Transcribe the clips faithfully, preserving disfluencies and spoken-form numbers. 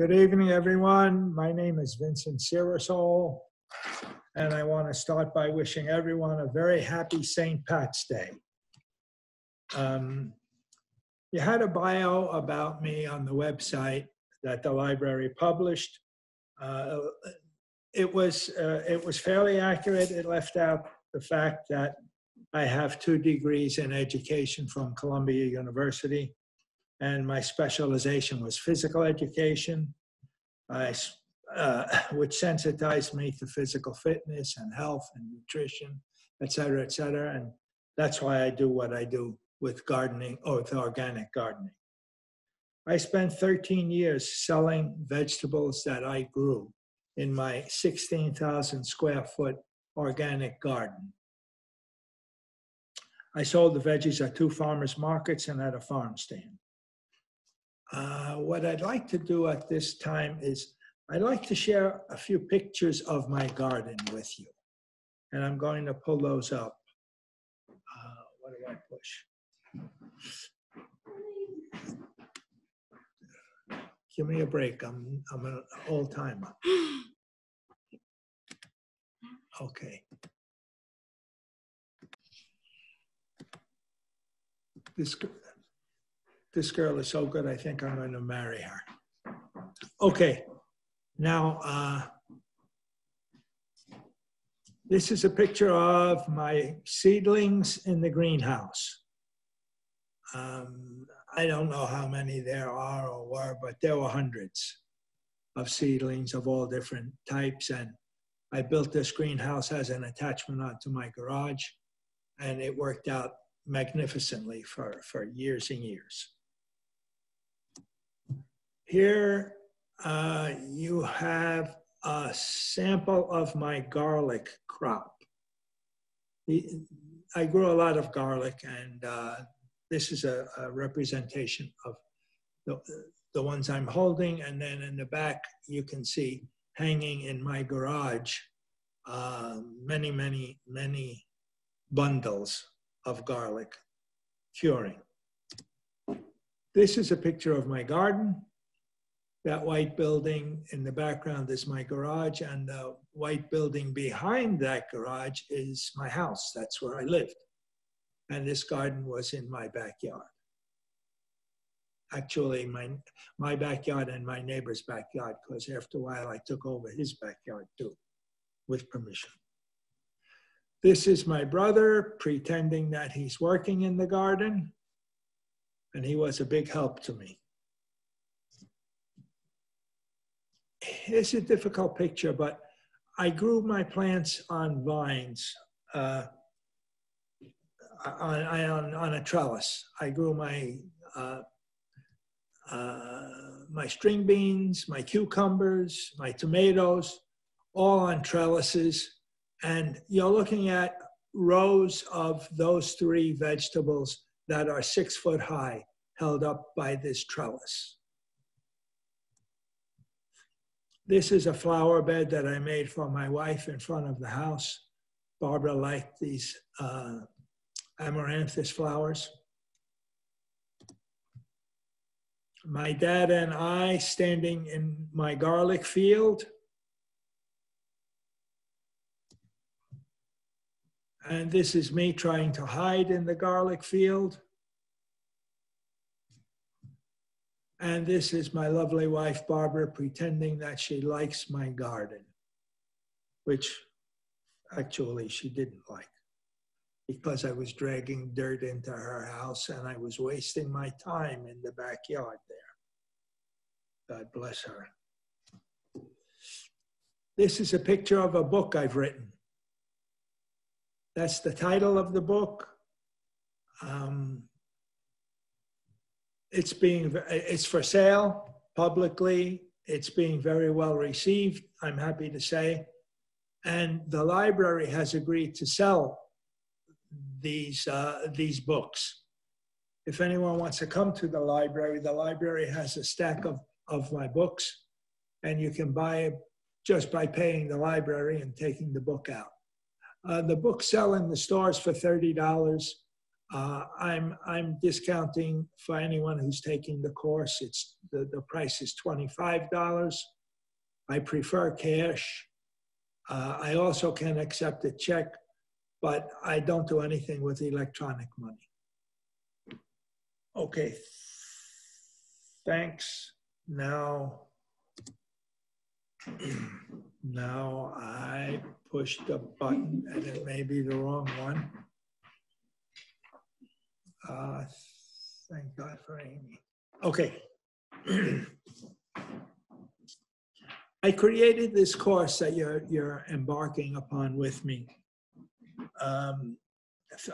Good evening, everyone. My name is Vincent Cirasole, and I want to start by wishing everyone a very happy Saint Pat's Day. Um, you had a bio about me on the website that the library published. Uh, it was uh, it was fairly accurate. It left out the fact that I have two degrees in education from Columbia University, and my specialization was physical education, I, uh, which sensitized me to physical fitness and health and nutrition, et cetera, et cetera. And that's why I do what I do with gardening, or with organic gardening. I spent thirteen years selling vegetables that I grew in my sixteen thousand square foot organic garden. I sold the veggies at two farmers markets and at a farm stand. Uh, what I'd like to do at this time is I'd like to share a few pictures of my garden with you. And I'm going to pull those up. Uh, what do I push? Give me a break. I'm, I'm an old timer. Okay. This, this girl is so good, I think I'm going to marry her. Okay, now, uh, this is a picture of my seedlings in the greenhouse. Um, I don't know how many there are or were, but there were hundreds of seedlings of all different types. And I built this greenhouse as an attachment onto my garage, and it worked out magnificently for, for years and years. Here uh, you have a sample of my garlic crop. I grew a lot of garlic, and uh, this is a, a representation of the, the ones I'm holding, and then in the back you can see hanging in my garage uh, many, many, many bundles of garlic curing. This is a picture of my garden. That white building in the background is my garage, and the white building behind that garage is my house. That's where I lived. And this garden was in my backyard. Actually, my, my backyard and my neighbor's backyard, because after a while I took over his backyard too, with permission. This is my brother pretending that he's working in the garden, and he was a big help to me. It's a difficult picture, but I grew my plants on vines, uh, on, on, on a trellis. I grew my, uh, uh, my string beans, my cucumbers, my tomatoes, all on trellises. And you're looking at rows of those three vegetables that are six foot high, held up by this trellis. This is a flower bed that I made for my wife in front of the house. Barbara liked these uh, amaranthus flowers. My dad and I standing in my garlic field. And this is me trying to hide in the garlic field. And this is my lovely wife, Barbara, pretending that she likes my garden, which actually she didn't like, because I was dragging dirt into her house and I was wasting my time in the backyard there. God bless her. This is a picture of a book I've written. That's the title of the book. Um, it's being, it's for sale publicly. It's being very well received, I'm happy to say. And the library has agreed to sell these, uh, these books. If anyone wants to come to the library, the library has a stack of, of my books, and you can buy it just by paying the library and taking the book out. Uh, the books sell in the stores for thirty dollars. Uh, I'm, I'm discounting for anyone who's taking the course. It's the, the price is twenty-five dollars. I prefer cash. Uh, I also can accept a check, but I don't do anything with electronic money. Okay, thanks. Now, now I pushed a button and it may be the wrong one. Uh, thank God for Amy. Okay. I created this course that you're, you're embarking upon with me um,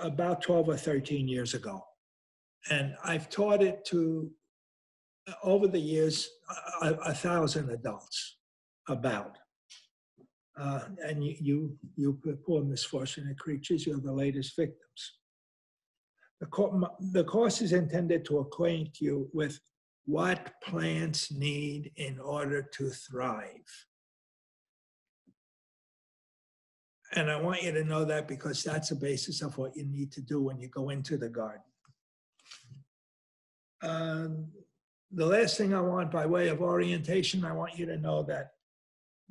about twelve or thirteen years ago. And I've taught it to, over the years, a, a thousand adults about. Uh, and you, you, you poor misfortunate creatures, you're the latest victims. The course is intended to acquaint you with what plants need in order to thrive. And I want you to know that because that's the basis of what you need to do when you go into the garden. Um, the last thing I want by way of orientation, I want you to know that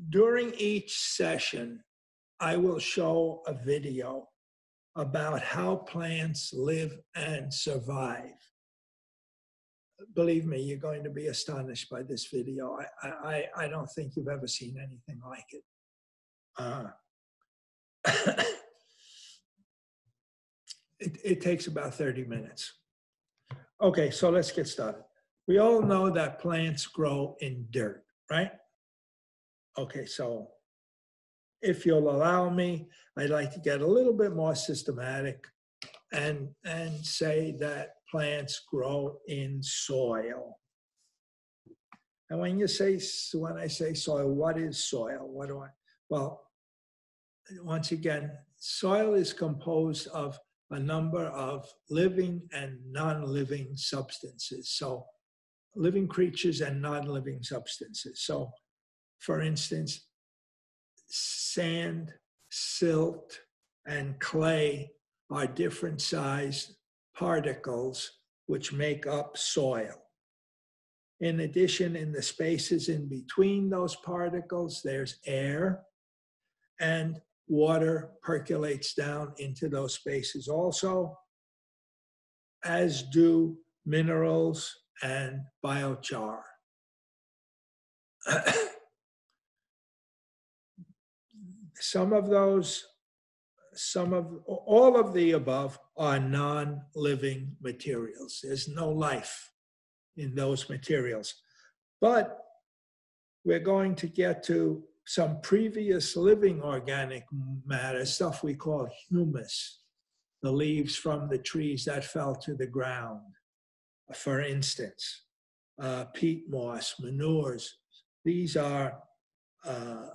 during each session, I will show a video about how plants live and survive. Believe me, you're going to be astonished by this video. I, I, I don't think you've ever seen anything like it. Uh, it, it takes about thirty minutes. Okay, so let's get started. We all know that plants grow in dirt, right? Okay, so if you'll allow me, I'd like to get a little bit more systematic and, and say that plants grow in soil. And when you say, when I say soil, what is soil? What do I, well, once again, soil is composed of a number of living and non-living substances. So living creatures and non-living substances. So for instance, sand, silt, and clay are different sized particles which make up soil. In addition, in the spaces in between those particles, there's air, and water percolates down into those spaces also, as do minerals and biochar. Some of those, some of, all of the above are non-living materials. There's no life in those materials. But we're going to get to some previous living organic matter, stuff we call humus, the leaves from the trees that fell to the ground, for instance, uh, peat moss, manures. These are, uh,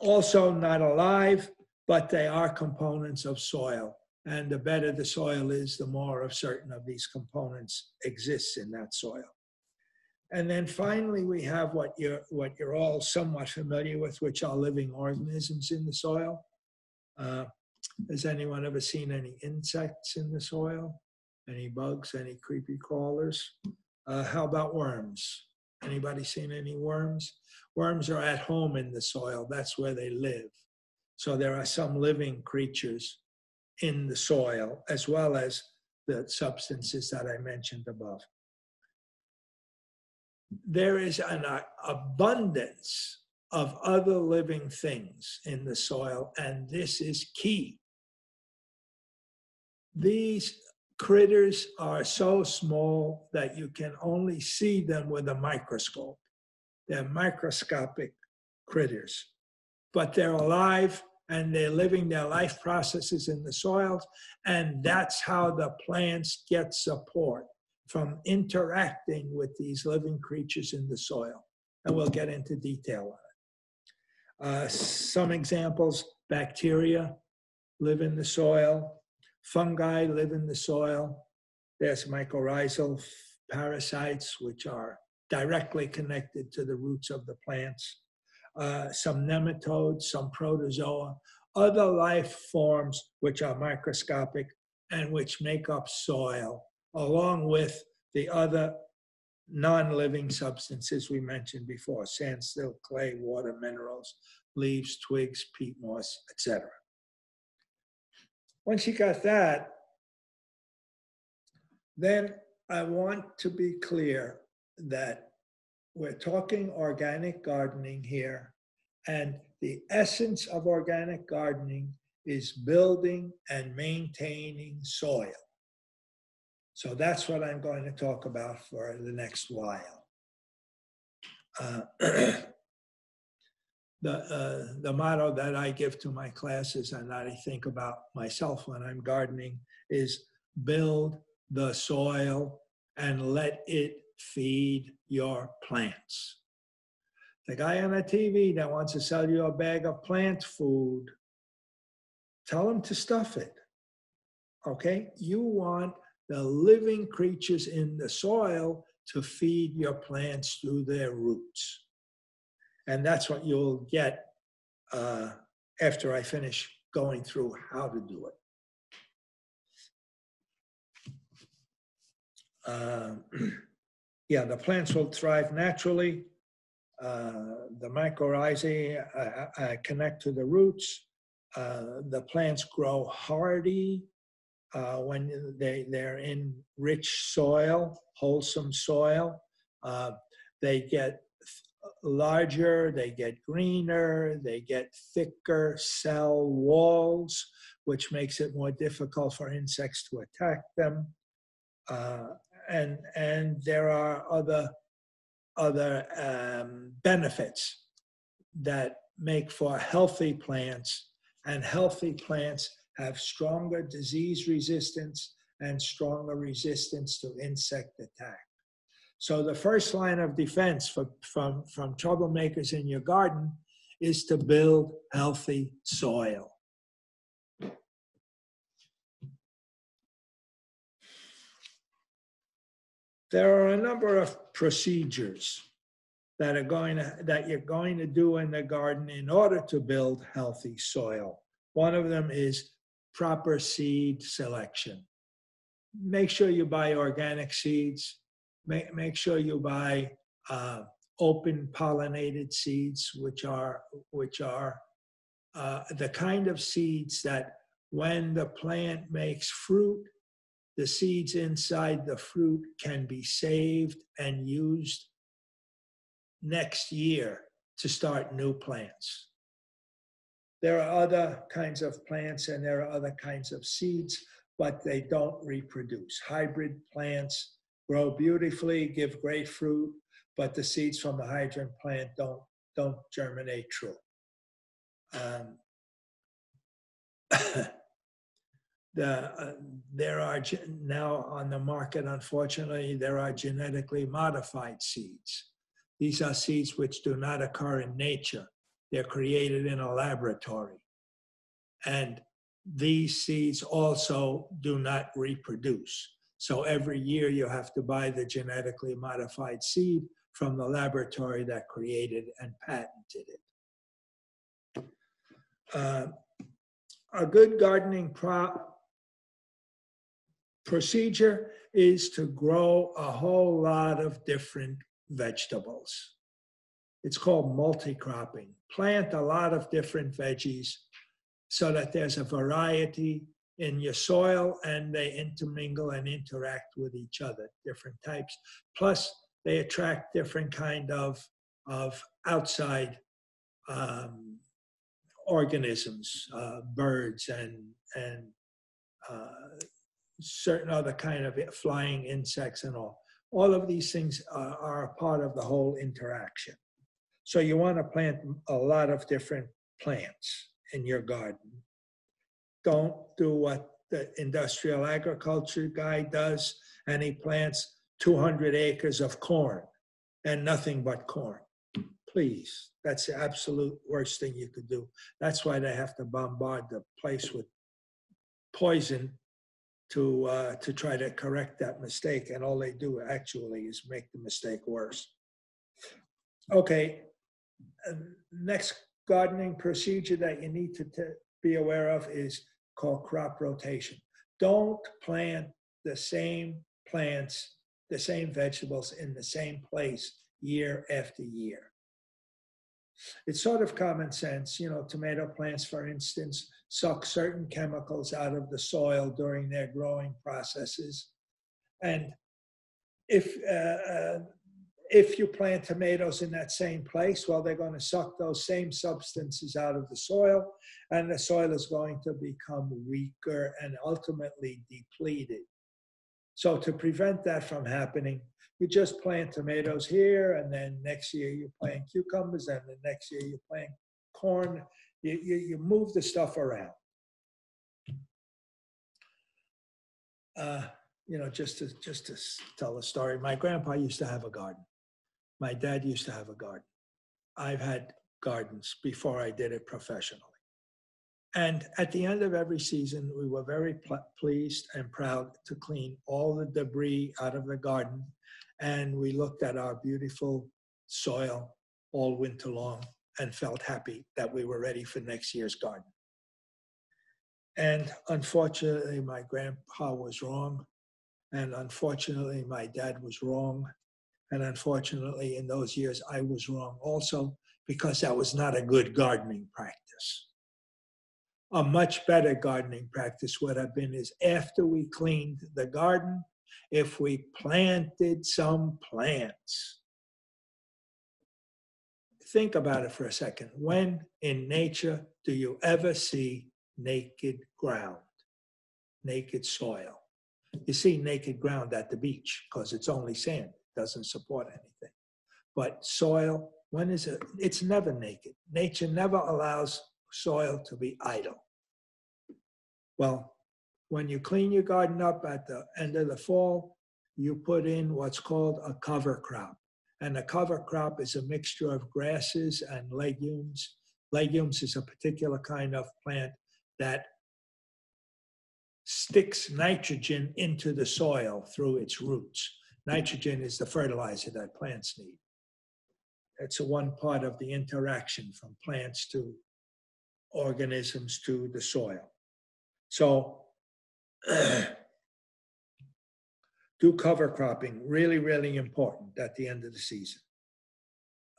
also not alive, but they are components of soil. And the better the soil is, the more of certain of these components exists in that soil. And then finally, we have what you're, what you're all somewhat familiar with, which are living organisms in the soil. Uh, has anyone ever seen any insects in the soil? Any bugs, any creepy crawlers? Uh, how about worms? Anybody seen any worms? Worms are at home in the soil. That's where they live. So there are some living creatures in the soil, as well as the substances that I mentioned above. There is an abundance of other living things in the soil, and this is key. These critters are so small that you can only see them with a microscope. They're microscopic critters, but they're alive and they're living their life processes in the soils, and that's how the plants get support from interacting with these living creatures in the soil. And we'll get into detail on it. Uh, some examples, bacteria live in the soil. Fungi live in the soil. There's mycorrhizal parasites, which are directly connected to the roots of the plants. Uh, some nematodes, some protozoa, other life forms which are microscopic and which make up soil, along with the other non-living substances we mentioned before: sand, silt, clay, water, minerals, leaves, twigs, peat moss, et cetera. Once you got that, then I want to be clear that we're talking organic gardening here, and the essence of organic gardening is building and maintaining soil. So that's what I'm going to talk about for the next while. Uh, the, uh, the motto that I give to my classes, and that I think about myself when I'm gardening, is build the soil and let it feed your plants. The guy on the T V that wants to sell you a bag of plant food, tell him to stuff it, okay? You want the living creatures in the soil to feed your plants through their roots. And that's what you'll get uh, after I finish going through how to do it. Uh, yeah, the plants will thrive naturally. Uh, the mycorrhizae uh, uh, connect to the roots. Uh, the plants grow hardy Uh, when they, they're in rich soil, wholesome soil. Uh, they get larger, they get greener, they get thicker cell walls, which makes it more difficult for insects to attack them. Uh, and, and there are other, other um, benefits that make for healthy plants, and healthy plants have stronger disease resistance and stronger resistance to insect attack. So the first line of defense for, from, from troublemakers in your garden is to build healthy soil. There are a number of procedures that are going to, that you're going to do in the garden in order to build healthy soil. One of them is proper seed selection. Make sure you buy organic seeds. Make, make sure you buy uh, open pollinated seeds, which are, which are uh, the kind of seeds that when the plant makes fruit, the seeds inside the fruit can be saved and used next year to start new plants. There are other kinds of plants and there are other kinds of seeds, but they don't reproduce. Hybrid plants grow beautifully, give great fruit, but the seeds from the hybrid plant don't, don't germinate true. Um, the, uh, there are now on the market, unfortunately, there are genetically modified seeds. These are seeds which do not occur in nature. They're created in a laboratory. And these seeds also do not reproduce. So every year you have to buy the genetically modified seed from the laboratory that created and patented it. Uh, a good gardening pro procedure is to grow a whole lot of different vegetables. It's called multi-cropping. Plant a lot of different veggies so that there's a variety in your soil and they intermingle and interact with each other, different types. Plus, they attract different kind of, of outside um, organisms, uh, birds and, and uh, certain other kind of flying insects and all. All of these things are, are a part of the whole interaction. So you want to plant a lot of different plants in your garden. Don't do what the industrial agriculture guy does, and he plants two hundred acres of corn and nothing but corn. Please, that's the absolute worst thing you could do. That's why they have to bombard the place with poison to, uh, to try to correct that mistake. And all they do actually is make the mistake worse. Okay. Next gardening procedure that you need to be aware of is called crop rotation. don't plant the same plants, the same vegetables in the same place year after year. It's sort of common sense, you know, tomato plants, for instance, suck certain chemicals out of the soil during their growing processes. And if, uh, if you plant tomatoes in that same place, well, they're going to suck those same substances out of the soil, and the soil is going to become weaker and ultimately depleted. So to prevent that from happening, you just plant tomatoes here, and then next year you plant cucumbers, and the next year you plant corn. You, you, you move the stuff around. Uh, you know, just to, just to tell a story, my grandpa used to have a garden. My dad used to have a garden. I've had gardens before I did it professionally. And at the end of every season, we were very pl- pleased and proud to clean all the debris out of the garden. And we looked at our beautiful soil all winter long and felt happy that we were ready for next year's garden. And unfortunately, my grandpa was wrong. And unfortunately, my dad was wrong. And unfortunately, in those years, I was wrong also, because that was not a good gardening practice. A much better gardening practice would have been is after we cleaned the garden, if we planted some plants. Think about it for a second. When in nature do you ever see naked ground, naked soil? You see naked ground at the beach because it's only sand. It doesn't support anything. But soil, when is it? It's never naked. Nature never allows soil to be idle. Well, when you clean your garden up at the end of the fall, you put in what's called a cover crop. And a cover crop is a mixture of grasses and legumes. Legumes is a particular kind of plant that sticks nitrogen into the soil through its roots. Nitrogen is the fertilizer that plants need. That's one part of the interaction from plants to organisms to the soil. So do cover cropping, really, really important at the end of the season.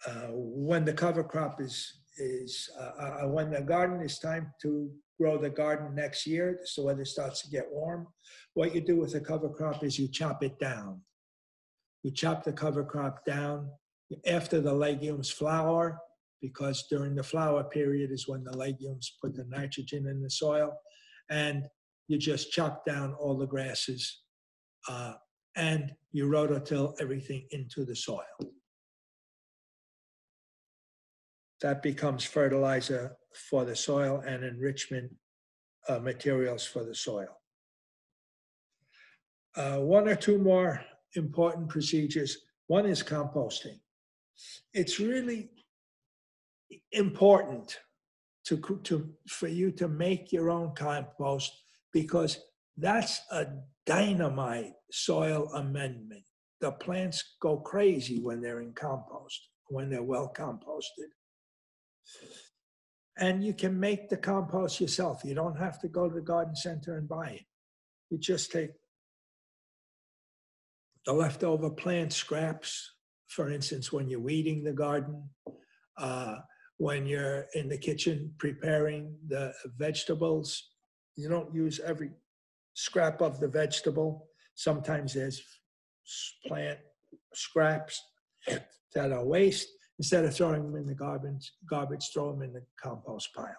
Uh, when the cover crop is, is uh, uh, when the garden is time to grow the garden next year, so the weather starts to get warm, what you do with a cover crop is you chop it down. You chop the cover crop down after the legumes flower, because during the flower period is when the legumes put the nitrogen in the soil, and you just chop down all the grasses uh, and you rototill everything into the soil. That becomes fertilizer for the soil and enrichment uh, materials for the soil. Uh, one or two more important procedures. One is composting. It's really important to, to, for you to make your own compost, because that's a dynamite soil amendment. The plants go crazy when they're in compost, when they're well composted. And you can make the compost yourself. You don't have to go to the garden center and buy it. You just take the leftover plant scraps, for instance, when you're weeding the garden, uh, when you're in the kitchen preparing the vegetables. You don't use every scrap of the vegetable. Sometimes there's plant scraps that are waste. Instead of throwing them in the garbage, garbage throw them in the compost pile.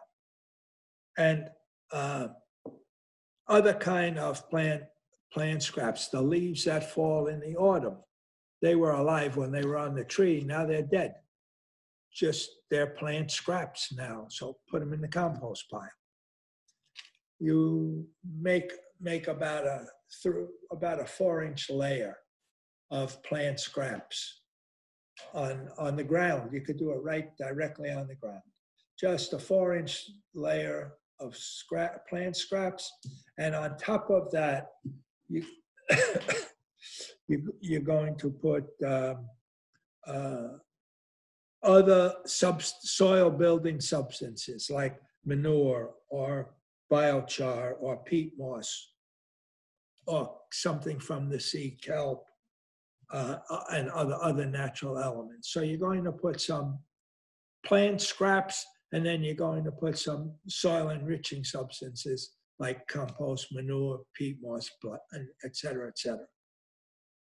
And uh, other kind of plant, plant scraps, the leaves that fall in the autumn. They were alive when they were on the tree. Now they're dead. Just they're plant scraps now, so put them in the compost pile. You make make about a through about a four-inch layer of plant scraps on on the ground. You could do it right directly on the ground. Just a four-inch layer of scrap plant scraps, and on top of that, you, you you're going to put Um, uh, other sub soil building substances like manure or biochar or peat moss or something from the sea, kelp, uh, and other, other natural elements. So you're going to put some plant scraps, and then you're going to put some soil enriching substances like compost, manure, peat moss, et cetera, et cetera.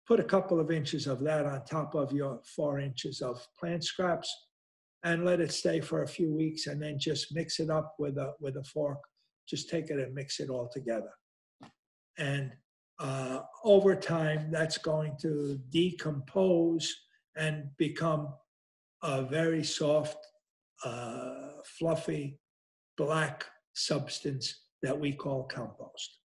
Put a couple of inches of that on top of your four inches of plant scraps and let it stay for a few weeks, and then just mix it up with a, with a fork. Just take it and mix it all together. And uh, over time, that's going to decompose and become a very soft, uh, fluffy, black substance that we call compost.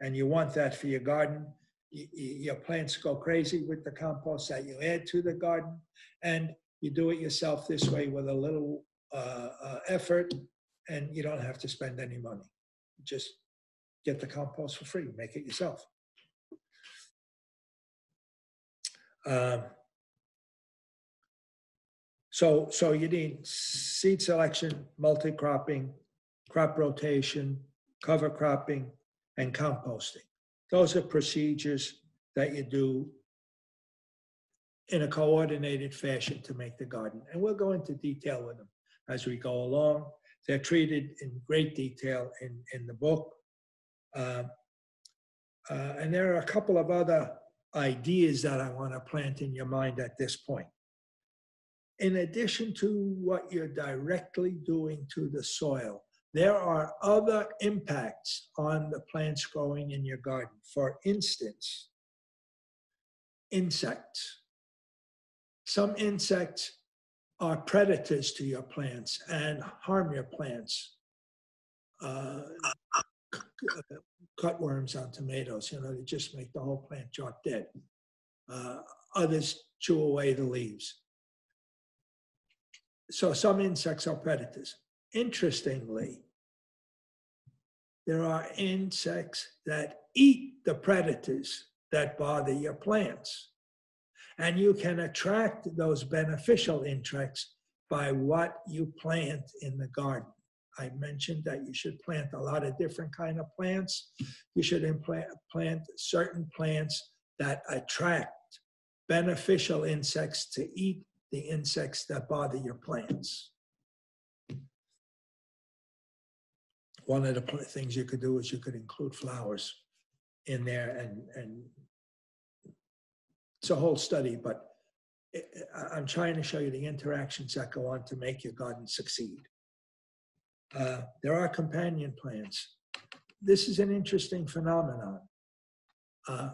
And you want that for your garden. Y your plants go crazy with the compost that you add to the garden. And you do it yourself this way with a little uh, uh, effort, and you don't have to spend any money. Just get the compost for free, make it yourself. Um, so, so you need seed selection, multi-cropping, crop rotation, cover cropping, and composting. Those are procedures that you do in a coordinated fashion to make the garden. And we'll go into detail with them as we go along. They're treated in great detail in, in the book. Uh, uh, and there are a couple of other ideas that I want to plant in your mind at this point. In addition to what you're directly doing to the soil, there are other impacts on the plants growing in your garden. For instance, insects. Some insects are predators to your plants and harm your plants. Uh, cutworms on tomatoes, you know, they just make the whole plant drop dead. Uh, others chew away the leaves. So some insects are predators. Interestingly, there are insects that eat the predators that bother your plants. And you can attract those beneficial insects by what you plant in the garden. I mentioned that you should plant a lot of different kind of plants. You should implant, plant certain plants that attract beneficial insects to eat the insects that bother your plants. One of the things you could do is you could include flowers in there, and, and it's a whole study, but it, I'm trying to show you the interactions that go on to make your garden succeed. Uh, there are companion plants. This is an interesting phenomenon. Uh,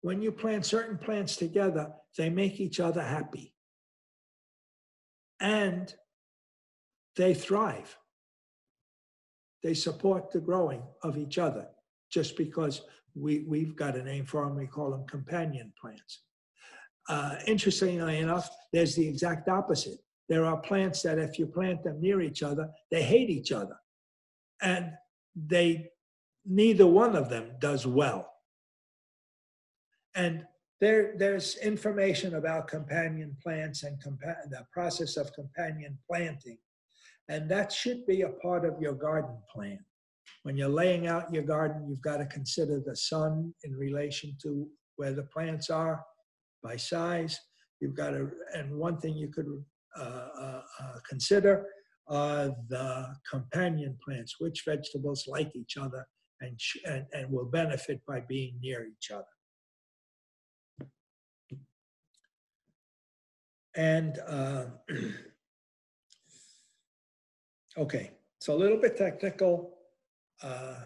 when you plant certain plants together, they make each other happy. And they thrive. They support the growing of each other, just because we, we've got a name for them. We call them companion plants. Uh, interestingly enough, there's the exact opposite. There are plants that if you plant them near each other, they hate each other. And they, neither one of them does well. And there, there's information about companion plants and compa the process of companion planting. And that should be a part of your garden plan. When you're laying out your garden, you've got to consider the sun in relation to where the plants are by size. You've got to, and one thing you could Uh, uh, uh, consider are the companion plants, which vegetables like each other and, sh and, and will benefit by being near each other. And, uh, okay, so a little bit technical. Uh,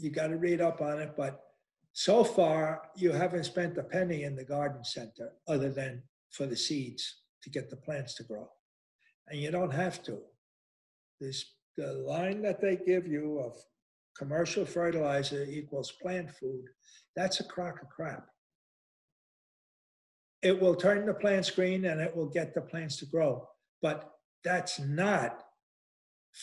you got to read up on it, but so far you haven't spent a penny in the garden center other than for the seeds, to get the plants to grow. And you don't have to. This, the line that they give you of commercial fertilizer equals plant food, that's a crock of crap. It will turn the plants green and it will get the plants to grow, but that's not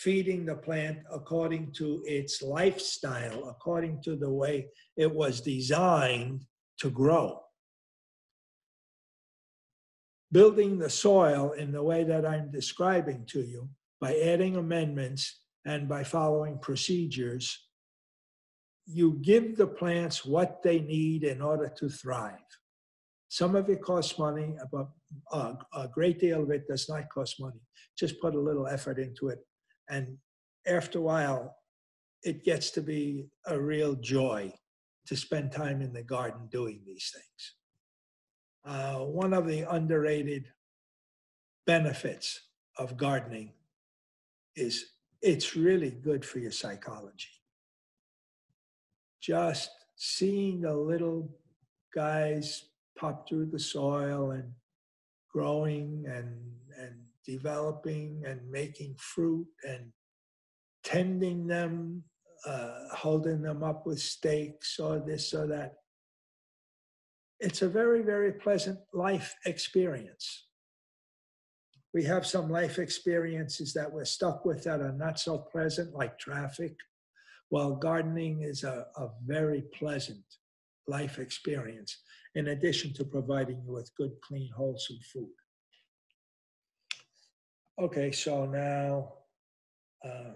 feeding the plant according to its lifestyle, according to the way it was designed to grow. Building the soil in the way that I'm describing to you, by adding amendments and by following procedures, you give the plants what they need in order to thrive. Some of it costs money, but a great deal of it does not cost money. Just put a little effort into it. And after a while, it gets to be a real joy to spend time in the garden doing these things. Uh, one of the underrated benefits of gardening is it's really good for your psychology. Just seeing the little guys pop through the soil and growing and, and developing and making fruit and tending them, uh, holding them up with stakes or this or that. It's a very, very pleasant life experience. We have some life experiences that we're stuck with that are not so pleasant, like traffic, while gardening is a, a very pleasant life experience, in addition to providing you with good, clean, wholesome food. Okay, so now, uh,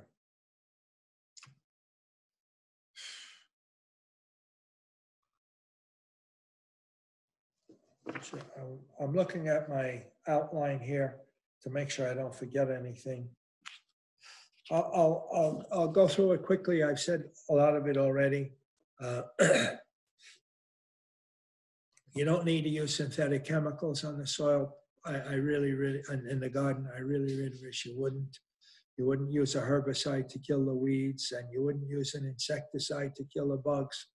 so I'm looking at my outline here to make sure I don't forget anything. I'll, I'll, I'll, I'll go through it quickly. I've said a lot of it already. Uh, you don't need to use synthetic chemicals on the soil. I, I really, really, and in the garden, I really, really wish you wouldn't. You wouldn't use a herbicide to kill the weeds, and you wouldn't use an insecticide to kill the bugs.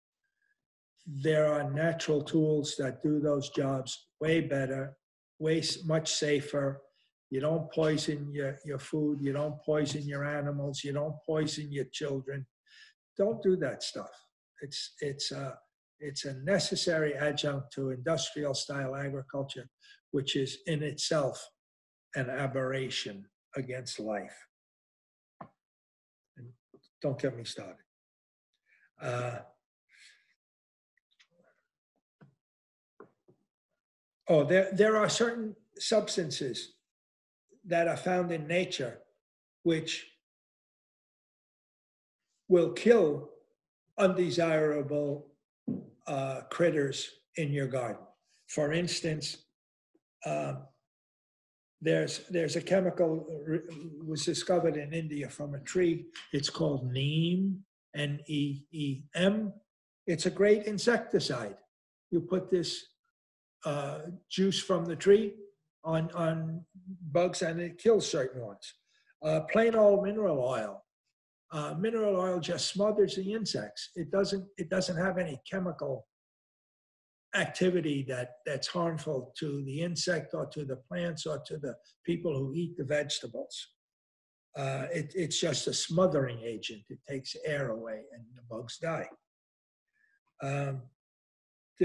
There are natural tools that do those jobs way better, way much safer. You don't poison your, your food. You don't poison your animals. You don't poison your children. Don't do that stuff. It's, it's, a, it's a necessary adjunct to industrial style agriculture, which is in itself an aberration against life. And don't get me started. Uh, Oh, there, there are certain substances that are found in nature which will kill undesirable uh, critters in your garden. For instance, uh, there's, there's a chemical that was discovered in India from a tree. It's called neem, N E E M. It's a great insecticide. You put this Uh, juice from the tree on, on bugs, and it kills certain ones. Uh, plain old mineral oil. Uh, mineral oil just smothers the insects. It doesn't, it doesn't have any chemical activity that, that's harmful to the insect or to the plants or to the people who eat the vegetables. Uh, it, it's just a smothering agent. It takes air away and the bugs die. Um,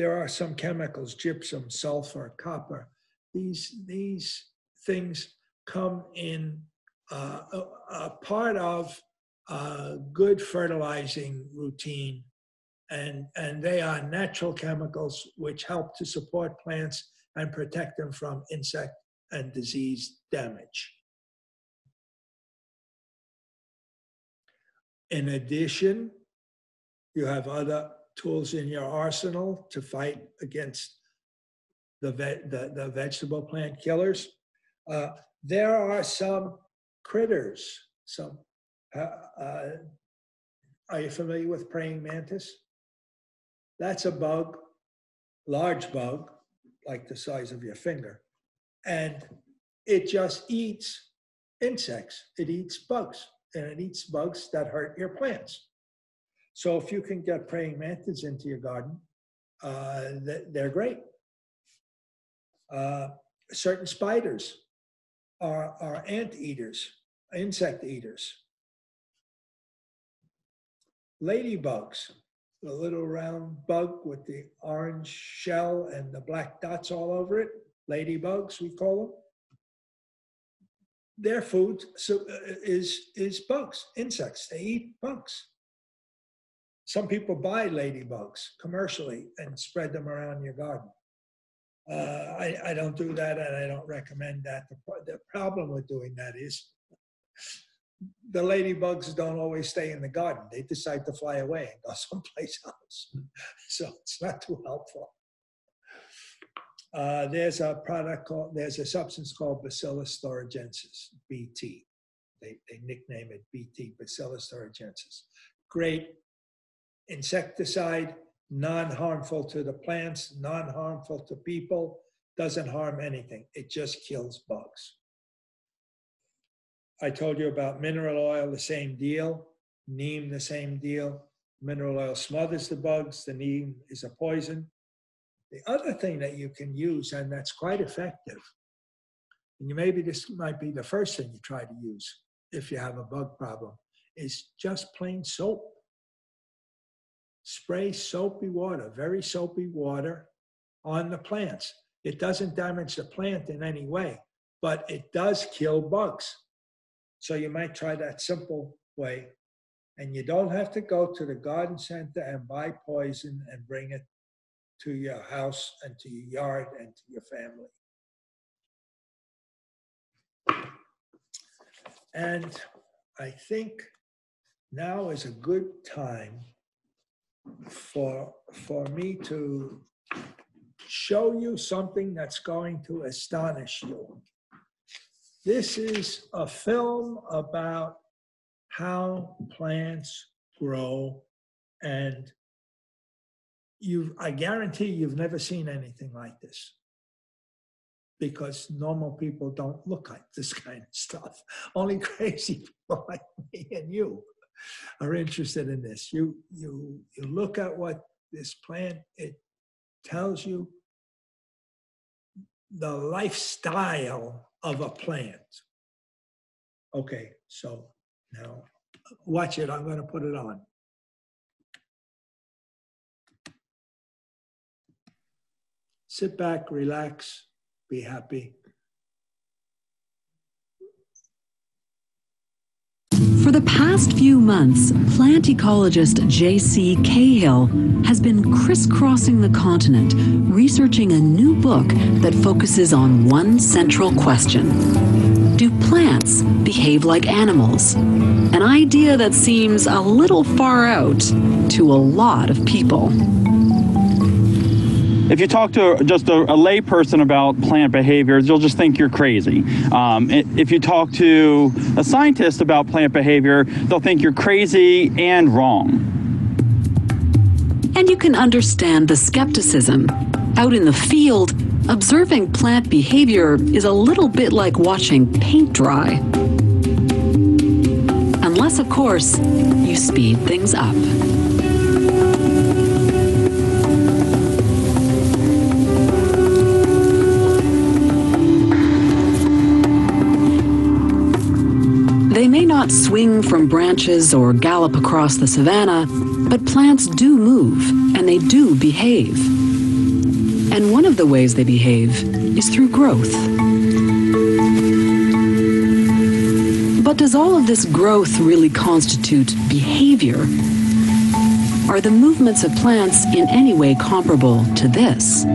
There are some chemicals, gypsum, sulfur, copper. These, these things come in uh, a, a part of a good fertilizing routine, and, and they are natural chemicals which help to support plants and protect them from insect and disease damage. In addition, you have other tools in your arsenal to fight against the, ve the, the vegetable plant killers. Uh, there are some critters. Some, uh, uh, are you familiar with praying mantis? That's a bug, large bug, like the size of your finger. And it just eats insects. It eats bugs, and it eats bugs that hurt your plants. So if you can get praying mantis into your garden, uh, they're great. Uh, certain spiders are, are anteaters, insect eaters. Ladybugs, the little round bug with the orange shell and the black dots all over it, ladybugs we call them. Their food so, uh, is, is bugs, insects. They eat bugs. Some people buy ladybugs commercially and spread them around your garden. Uh, I, I don't do that, and I don't recommend that. The, the problem with doing that is the ladybugs don't always stay in the garden. They decide to fly away and go someplace else. So it's not too helpful. Uh, there's a product called, there's a substance called Bacillus thuringiensis, B T. They, they nickname it B T, Bacillus thuringiensis. Great insecticide, non-harmful to the plants, non-harmful to people, doesn't harm anything. It just kills bugs. I told you about mineral oil, the same deal. Neem, the same deal. Mineral oil smothers the bugs. The neem is a poison. The other thing that you can use, and that's quite effective, and you maybe this might be the first thing you try to use if you have a bug problem, is just plain soap. Spray soapy water, very soapy water on the plants. It doesn't damage the plant in any way, but it does kill bugs. So you might try that simple way, and you don't have to go to the garden center and buy poison and bring it to your house and to your yard and to your family. And I think now is a good time for, for me to show you something that's going to astonish you. This is a film about how plants grow, and You, I guarantee you've never seen anything like this, because normal people don't look like this kind of stuff. Only crazy people like me and you are interested in this. You, you, you look at what this plant, it tells you the lifestyle of a plant. Okay, so now watch it. I'm going to put it on. Sit back, relax, be happy. For the past few months, plant ecologist J C Cahill has been crisscrossing the continent, researching a new book that focuses on one central question. Do plants behave like animals? An idea that seems a little far out to a lot of people. If you talk to just a, a lay person about plant behaviors, you'll just think you're crazy. Um, if you talk to a scientist about plant behavior, they'll think you're crazy and wrong. And you can understand the skepticism. Out in the field, observing plant behavior is a little bit like watching paint dry. Unless, of course, you speed things up. They may not swing from branches or gallop across the savanna, but plants do move and they do behave. And one of the ways they behave is through growth. But does all of this growth really constitute behavior? Are the movements of plants in any way comparable to this?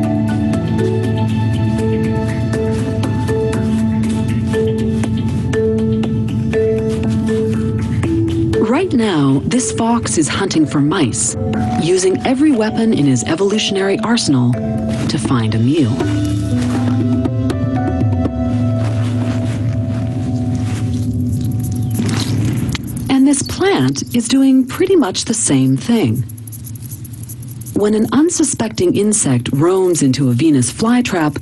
Right now, this fox is hunting for mice, using every weapon in his evolutionary arsenal to find a meal. And this plant is doing pretty much the same thing. When an unsuspecting insect roams into a Venus flytrap,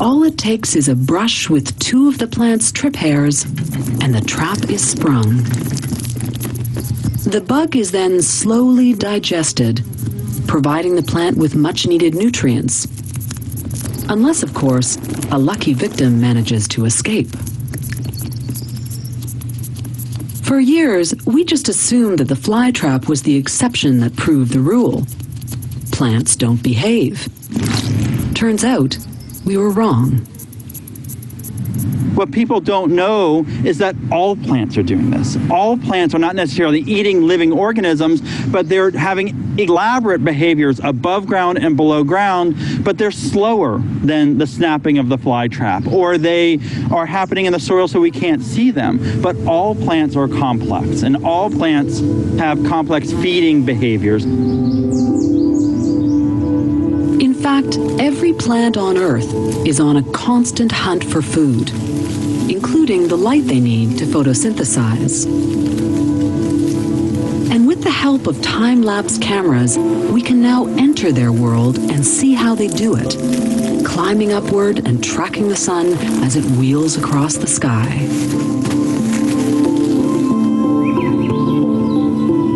all it takes is a brush with two of the plant's trip hairs, and the trap is sprung. The bug is then slowly digested, providing the plant with much-needed nutrients. Unless, of course, a lucky victim manages to escape. For years, we just assumed that the flytrap was the exception that proved the rule. Plants don't behave. Turns out, we were wrong. What people don't know is that all plants are doing this. All plants are not necessarily eating living organisms, but they're having elaborate behaviors above ground and below ground, but they're slower than the snapping of the fly trap, or they are happening in the soil so we can't see them. But all plants are complex, and all plants have complex feeding behaviors. In fact, every plant on Earth is on a constant hunt for food, including the light they need to photosynthesize. And with the help of time-lapse cameras, we can now enter their world and see how they do it, climbing upward and tracking the sun as it wheels across the sky.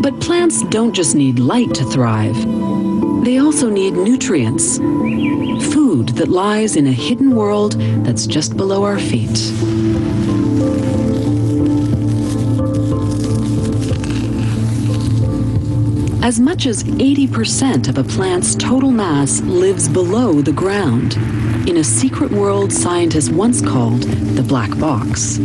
But plants don't just need light to thrive. They also need nutrients, food that lies in a hidden world that's just below our feet. As much as eighty percent of a plant's total mass lives below the ground, in a secret world scientists once called the black box.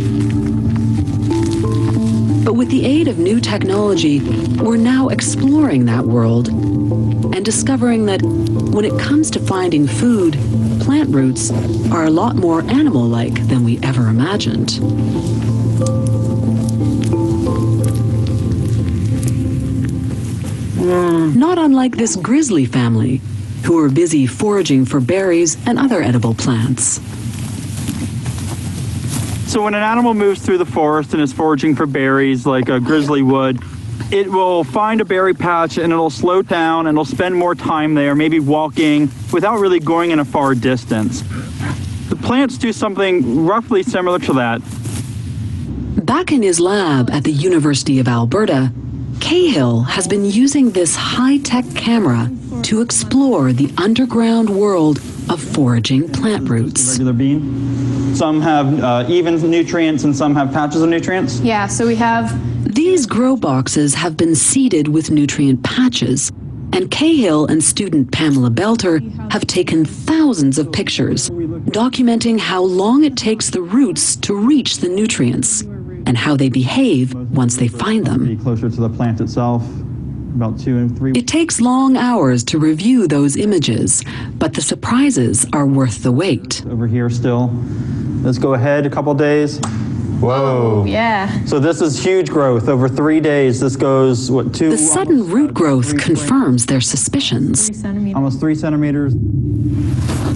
But with the aid of new technology, we're now exploring that world and discovering that when it comes to finding food, plant roots are a lot more animal-like than we ever imagined. Not unlike this grizzly family, who are busy foraging for berries and other edible plants. So when an animal moves through the forest and is foraging for berries, like a grizzly would, it will find a berry patch and it'll slow down and it'll spend more time there, maybe walking, without really going in a far distance. The plants do something roughly similar to that. Back in his lab at the University of Alberta, Cahill has been using this high-tech camera to explore the underground world of foraging plant roots. Regular bean. Some have uh, even nutrients and some have patches of nutrients. Yeah, so we have... These grow boxes have been seeded with nutrient patches, and Cahill and student Pamela Belter have taken thousands of pictures, documenting how long it takes the roots to reach the nutrients, and how they behave once they find them. Closer to the plant itself, about two and three. It takes long hours to review those images, but the surprises are worth the wait. Over here still. Let's go ahead a couple days. Whoa. Yeah. So this is huge growth. Over three days, this goes, what, two? The sudden root growth confirms their suspicions. Almost three centimeters.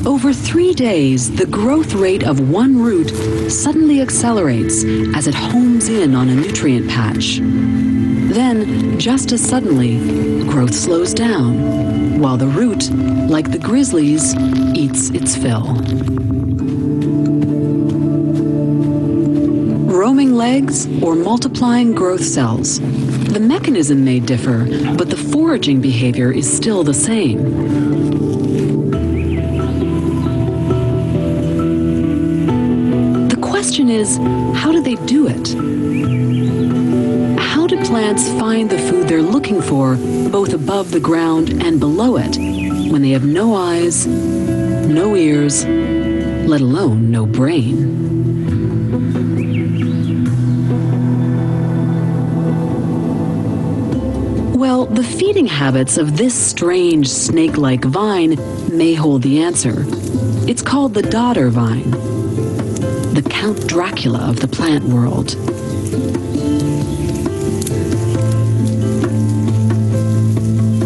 Over three days, the growth rate of one root suddenly accelerates as it homes in on a nutrient patch. Then, just as suddenly, growth slows down, while the root, like the grizzlies, eats its fill. Roaming legs or multiplying growth cells. The mechanism may differ, but the foraging behavior is still the same. The question is, how do they do it? How do plants find the food they're looking for, both above the ground and below it, when they have no eyes, no ears, let alone no brain? Well, the feeding habits of this strange snake-like vine may hold the answer. It's called the dodder vine, the Count Dracula of the plant world.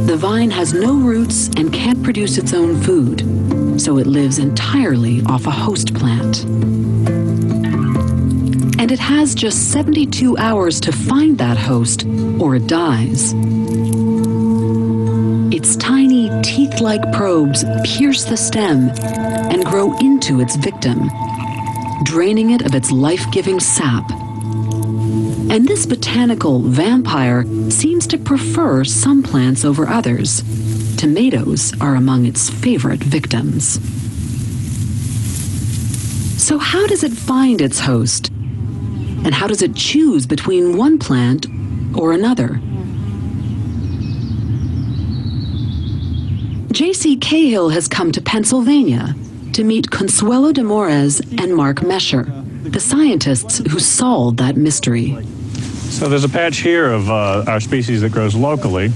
The vine has no roots and can't produce its own food, so it lives entirely off a host plant. And it has just seventy-two hours to find that host, or it dies. Its tiny teeth-like probes pierce the stem and grow into its victim, draining it of its life-giving sap. And this botanical vampire seems to prefer some plants over others. Tomatoes are among its favorite victims. So how does it find its host? And how does it choose between one plant or another? J C Cahill has come to Pennsylvania to meet Consuelo de Moraes and Mark Mescher, the scientists who solved that mystery. So there's a patch here of uh, our species that grows locally.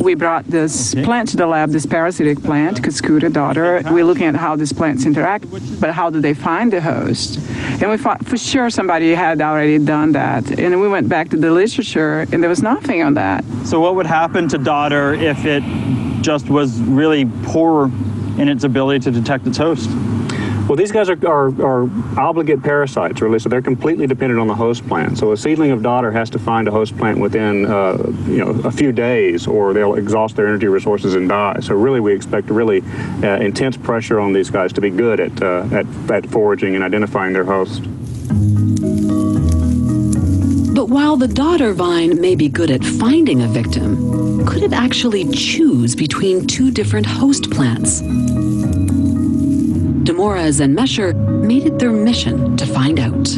We brought this okay. plant to the lab, this parasitic plant, Cuscuta dodder. We're looking at how these plants interact, but how do they find the host? And we thought for sure somebody had already done that. And then we went back to the literature, and there was nothing on that. So what would happen to dodder if it just was really poor in its ability to detect its host? Well, these guys are, are, are obligate parasites, really, so they're completely dependent on the host plant. So a seedling of dodder has to find a host plant within, uh, you know, a few days, or they'll exhaust their energy resources and die. So really, we expect really uh, intense pressure on these guys to be good at, uh, at, at foraging and identifying their host. But while the dodder vine may be good at finding a victim, could it actually choose between two different host plants? De Moraes and Mescher made it their mission to find out.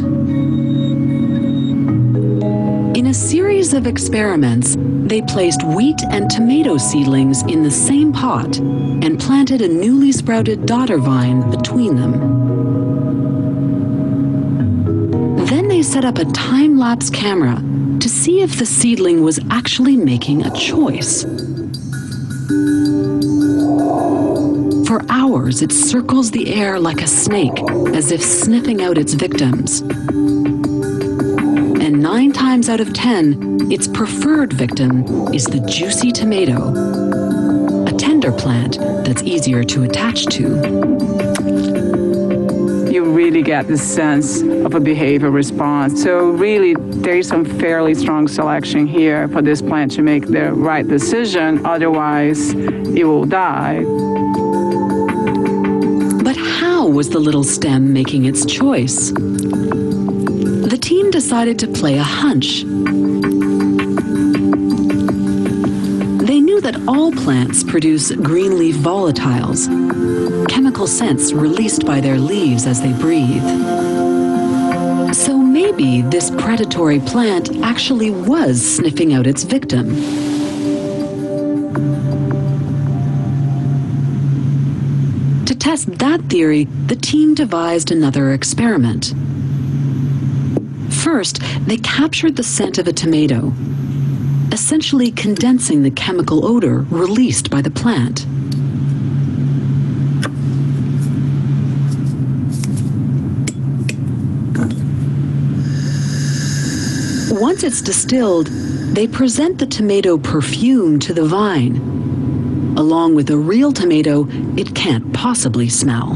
In a series of experiments, they placed wheat and tomato seedlings in the same pot and planted a newly sprouted dodder vine between them. Then they set up a time-lapse camera to see if the seedling was actually making a choice. For hours, it circles the air like a snake, as if sniffing out its victims. And nine times out of ten, its preferred victim is the juicy tomato, a tender plant that's easier to attach to. You really get the sense of a behavior response. So really, there's some fairly strong selection here for this plant to make the right decision, otherwise it will die. Was the little stem making its choice? The team decided to play a hunch. They knew that all plants produce green leaf volatiles, chemical scents released by their leaves as they breathe. So maybe this predatory plant actually was sniffing out its victim. To test that theory, the team devised another experiment. First, they captured the scent of a tomato, essentially condensing the chemical odor released by the plant. Once it's distilled, they present the tomato perfume to the vine. Along with a real tomato, it can't possibly smell.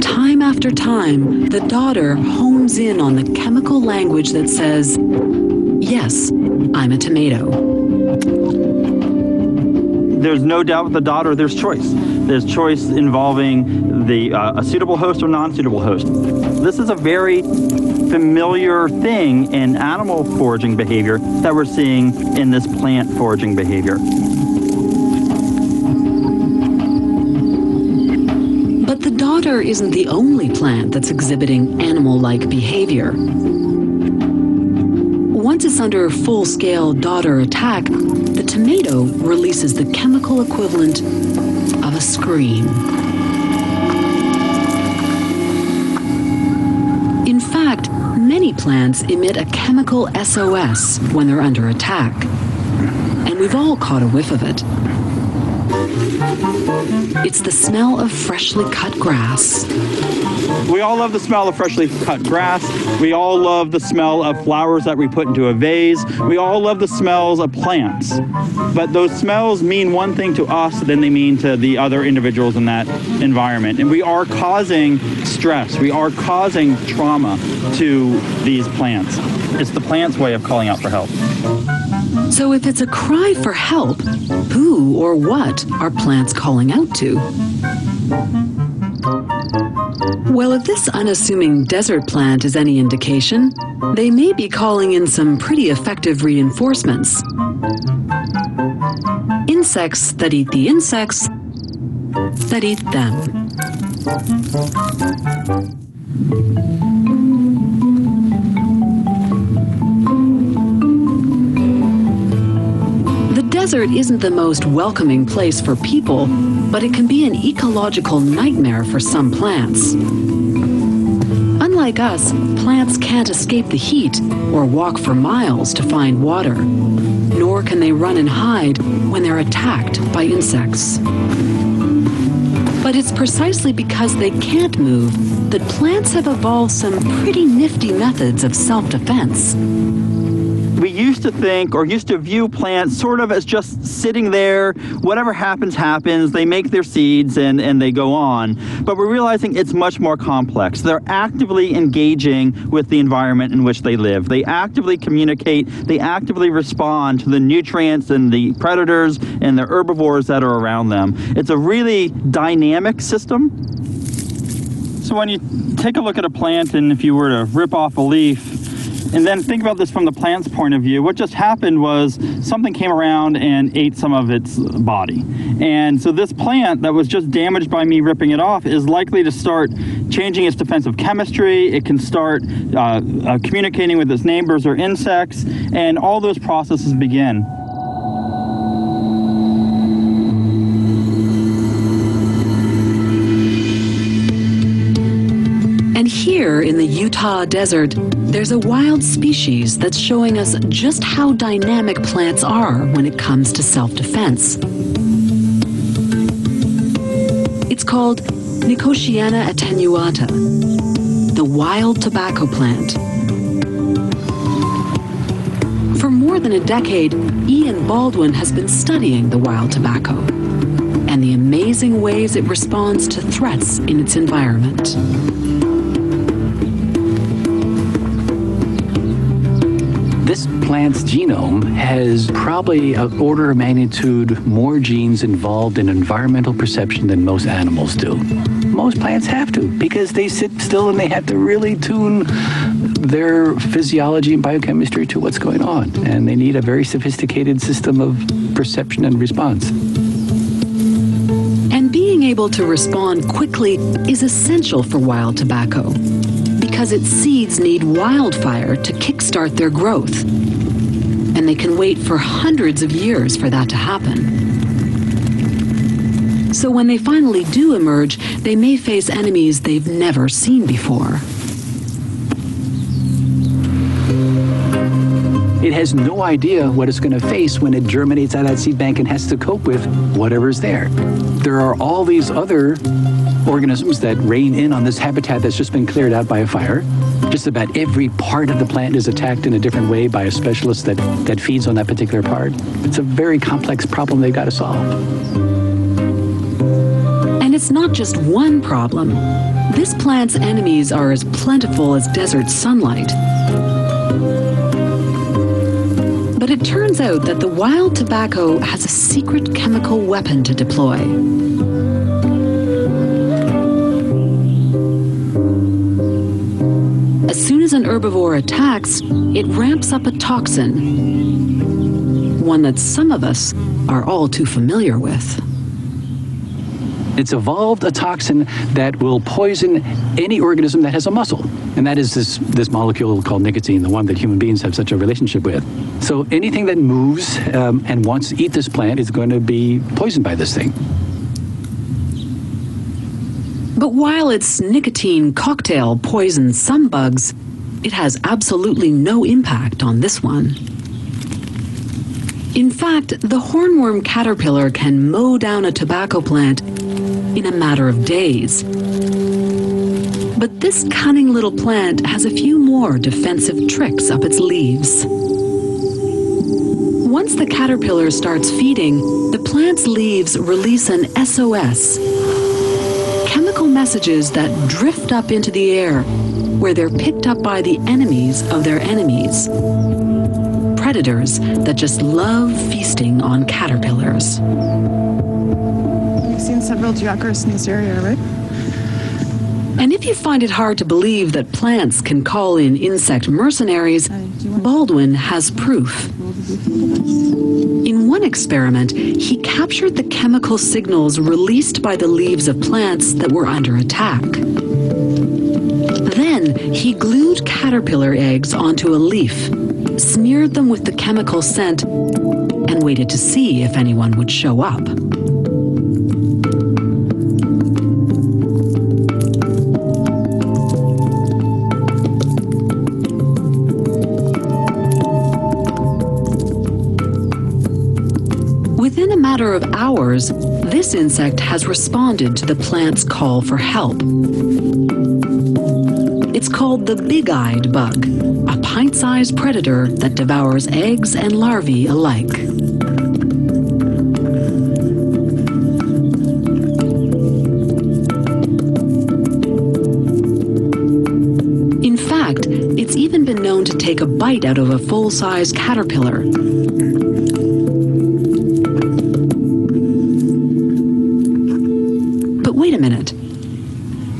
Time after time, the dodder hones in on the chemical language that says, yes, I'm a tomato. There's no doubt with the dodder, there's choice. There's choice involving the, uh, a suitable host or non-suitable host. This is a very familiar thing in animal foraging behavior that we're seeing in this plant foraging behavior. But the dodder isn't the only plant that's exhibiting animal-like behavior. Once it's under full-scale dodder attack, the tomato releases the chemical equivalent of a scream. In fact, many plants emit a chemical S O S when they're under attack. And we've all caught a whiff of it. It's the smell of freshly cut grass. We all love the smell of freshly cut grass. We all love the smell of flowers that we put into a vase. We all love the smells of plants. But those smells mean one thing to us than they mean to the other individuals in that environment. And we are causing stress. We are causing trauma to these plants. It's the plant's way of calling out for help. So if it's a cry for help, who or what are plants calling out to? Well, if this unassuming desert plant is any indication, they may be calling in some pretty effective reinforcements. Insects that eat the insects that eat them. desert isn't the most welcoming place for people, but it can be an ecological nightmare for some plants. Unlike us, plants can't escape the heat or walk for miles to find water, nor can they run and hide when they're attacked by insects. But it's precisely because they can't move that plants have evolved some pretty nifty methods of self-defense. We used to think or used to view plants sort of as just sitting there, whatever happens, happens, they make their seeds and, and they go on. But we're realizing it's much more complex. They're actively engaging with the environment in which they live. They actively communicate, they actively respond to the nutrients and the predators and the herbivores that are around them. It's a really dynamic system. So when you take a look at a plant and if you were to rip off a leaf, and then think about this from the plant's point of view. What just happened was something came around and ate some of its body. And so this plant that was just damaged by me ripping it off is likely to start changing its defensive chemistry. It can start uh, uh, communicating with its neighbors or insects, and all those processes begin. And here in the Utah desert, there's a wild species that's showing us just how dynamic plants are when it comes to self-defense. It's called Nicotiana attenuata, the wild tobacco plant. For more than a decade, Ian Baldwin has been studying the wild tobacco and the amazing ways it responds to threats in its environment. This plant's genome has probably an order of magnitude more genes involved in environmental perception than most animals do. Most plants have to because they sit still and they have to really tune their physiology and biochemistry to what's going on. And they need a very sophisticated system of perception and response. And being able to respond quickly is essential for wild tobacco, because its seeds need wildfire to kickstart their growth. And they can wait for hundreds of years for that to happen. So when they finally do emerge, they may face enemies they've never seen before. It has no idea what it's going to face when it germinates out of that seed bank and has to cope with whatever's there. There are all these other organisms that rain in on this habitat that's just been cleared out by a fire. Just about every part of the plant is attacked in a different way by a specialist that, that feeds on that particular part. It's a very complex problem they've got to solve. And it's not just one problem. This plant's enemies are as plentiful as desert sunlight. But it turns out that the wild tobacco has a secret chemical weapon to deploy. As soon as an herbivore attacks, it ramps up a toxin, one that some of us are all too familiar with. It's evolved a toxin that will poison any organism that has a muscle. And that is this, this molecule called nicotine, the one that human beings have such a relationship with. So anything that moves um, and wants to eat this plant is going to be poisoned by this thing. But while its nicotine cocktail poisons some bugs, it has absolutely no impact on this one. In fact, the hornworm caterpillar can mow down a tobacco plant in a matter of days. But this cunning little plant has a few more defensive tricks up its leaves. Once the caterpillar starts feeding, the plant's leaves release an S O S, chemical messages that drift up into the air, where they're picked up by the enemies of their enemies, predators that just love feasting on caterpillars. You've seen several jackdaws in this area, right? And if you find it hard to believe that plants can call in insect mercenaries, Baldwin has proof. In one experiment, he captured the chemical signals released by the leaves of plants that were under attack. Then he glued caterpillar eggs onto a leaf, smeared them with the chemical scent, and waited to see if anyone would show up. Within a matter of hours, this insect has responded to the plant's call for help. It's called the big-eyed bug, a pint-sized predator that devours eggs and larvae alike. In fact, it's even been known to take a bite out of a full-sized caterpillar. But wait a minute.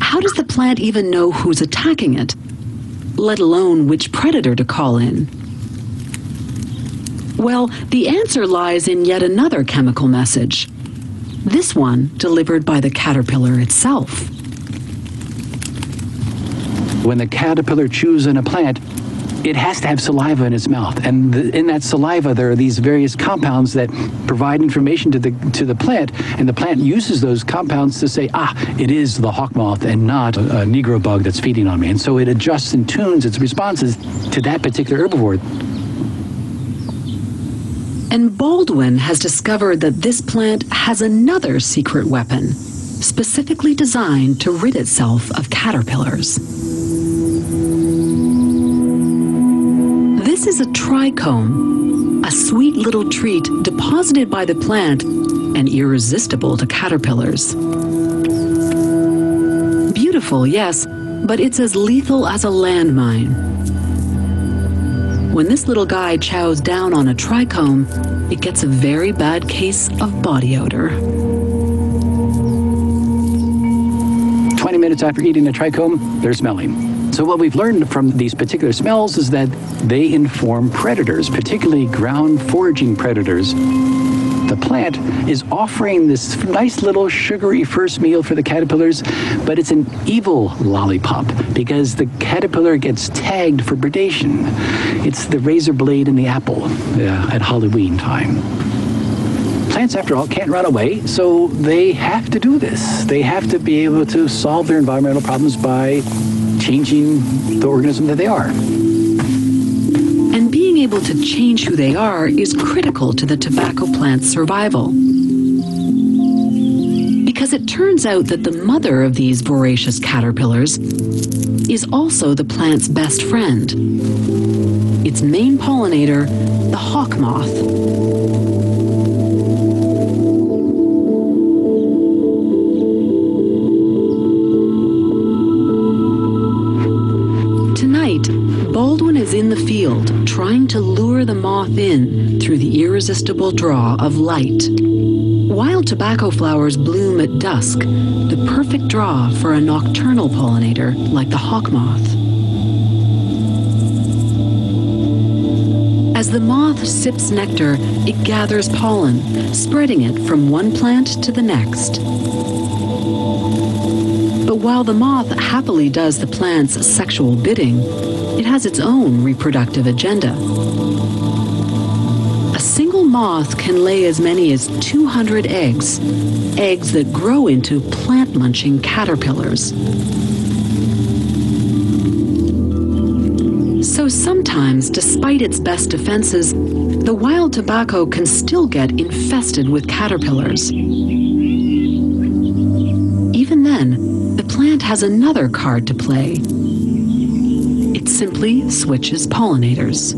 How does the plant even know who's attacking it, let alone which predator to call in? Well, the answer lies in yet another chemical message, this one delivered by the caterpillar itself. When the caterpillar chews in a plant, it has to have saliva in its mouth, and the, in that saliva there are these various compounds that provide information to the to the plant, and the plant uses those compounds to say, ah, it is the hawkmoth and not a, a negro bug that's feeding on me, and so it adjusts and tunes its responses to that particular herbivore. And Baldwin has discovered that this plant has another secret weapon, specifically designed to rid itself of caterpillars. This is a trichome, a sweet little treat deposited by the plant and irresistible to caterpillars. Beautiful, yes, but it's as lethal as a landmine. When this little guy chows down on a trichome, it gets a very bad case of body odor. twenty minutes after eating a trichome, they're smelling. So what we've learned from these particular smells is that they inform predators, particularly ground foraging predators. The plant is offering this nice little sugary first meal for the caterpillars, but it's an evil lollipop because the caterpillar gets tagged for predation. It's the razor blade in the apple uh, at Halloween time. Plants, after all, can't run away, so they have to do this. They have to be able to solve their environmental problems by changing the organism that they are. And being able to change who they are is critical to the tobacco plant's survival. Because it turns out that the mother of these voracious caterpillars is also the plant's best friend. Its main pollinator, the hawk moth. In the field, trying to lure the moth in through the irresistible draw of light. Wild tobacco flowers bloom at dusk, the perfect draw for a nocturnal pollinator like the hawk moth. As the moth sips nectar, it gathers pollen, spreading it from one plant to the next. But while the moth happily does the plant's sexual bidding, it has its own reproductive agenda. A single moth can lay as many as two hundred eggs, eggs that grow into plant-munching caterpillars. So sometimes, despite its best defenses, the wild tobacco can still get infested with caterpillars. Even then, the plant has another card to play. Simply switches pollinators.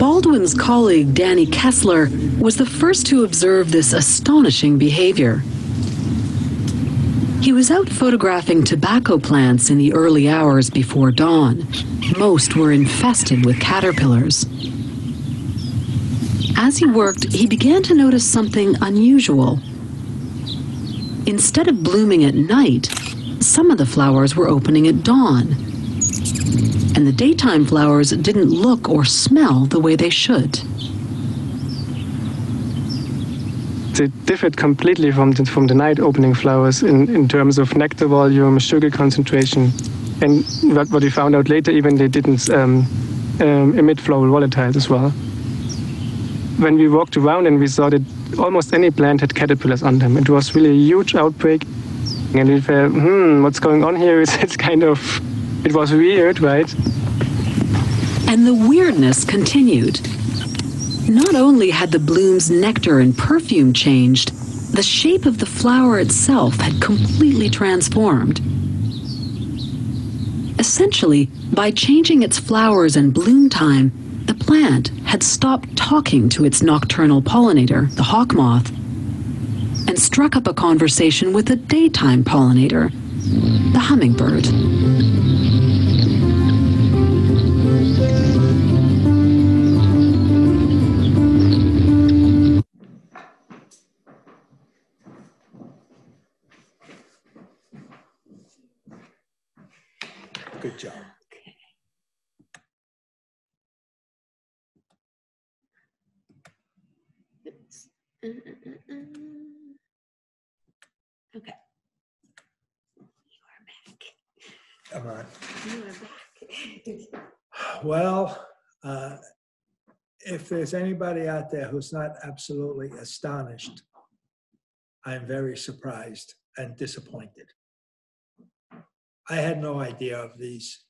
Baldwin's colleague, Danny Kessler, was the first to observe this astonishing behavior. He was out photographing tobacco plants in the early hours before dawn. Most were infested with caterpillars. As he worked, he began to notice something unusual. Instead of blooming at night, some of the flowers were opening at dawn, and the daytime flowers didn't look or smell the way they should. They differed completely from the, from the night opening flowers in, in terms of nectar volume, sugar concentration, and what, what we found out later, even they didn't um, um, emit floral volatiles as well. When we walked around and we saw that almost any plant had caterpillars on them, it was really a huge outbreak. And we felt, hmm, what's going on here? It's, it's kind of, it was weird, right? And the weirdness continued. Not only had the bloom's nectar and perfume changed, the shape of the flower itself had completely transformed. Essentially, by changing its flowers and bloom time, the plant had stopped talking to its nocturnal pollinator, the hawk moth, and struck up a conversation with a daytime pollinator, the hummingbird. Good job. Okay. Oops. Uh, uh, uh, uh. Okay. You are back. All right. You are back. Well, uh, if there's anybody out there who's not absolutely astonished, I'm very surprised and disappointed. I had no idea of these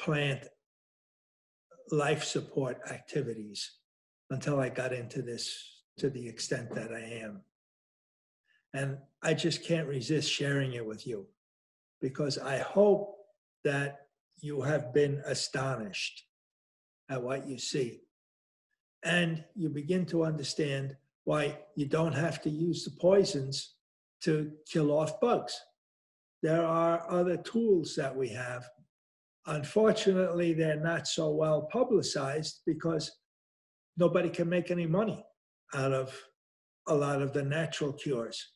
plant life support activities until I got into this to the extent that I am. And I just can't resist sharing it with you because I hope that you have been astonished at what you see. And you begin to understand why you don't have to use the poisons to kill off bugs. There are other tools that we have. Unfortunately, they're not so well publicized because nobody can make any money out of a lot of the natural cures.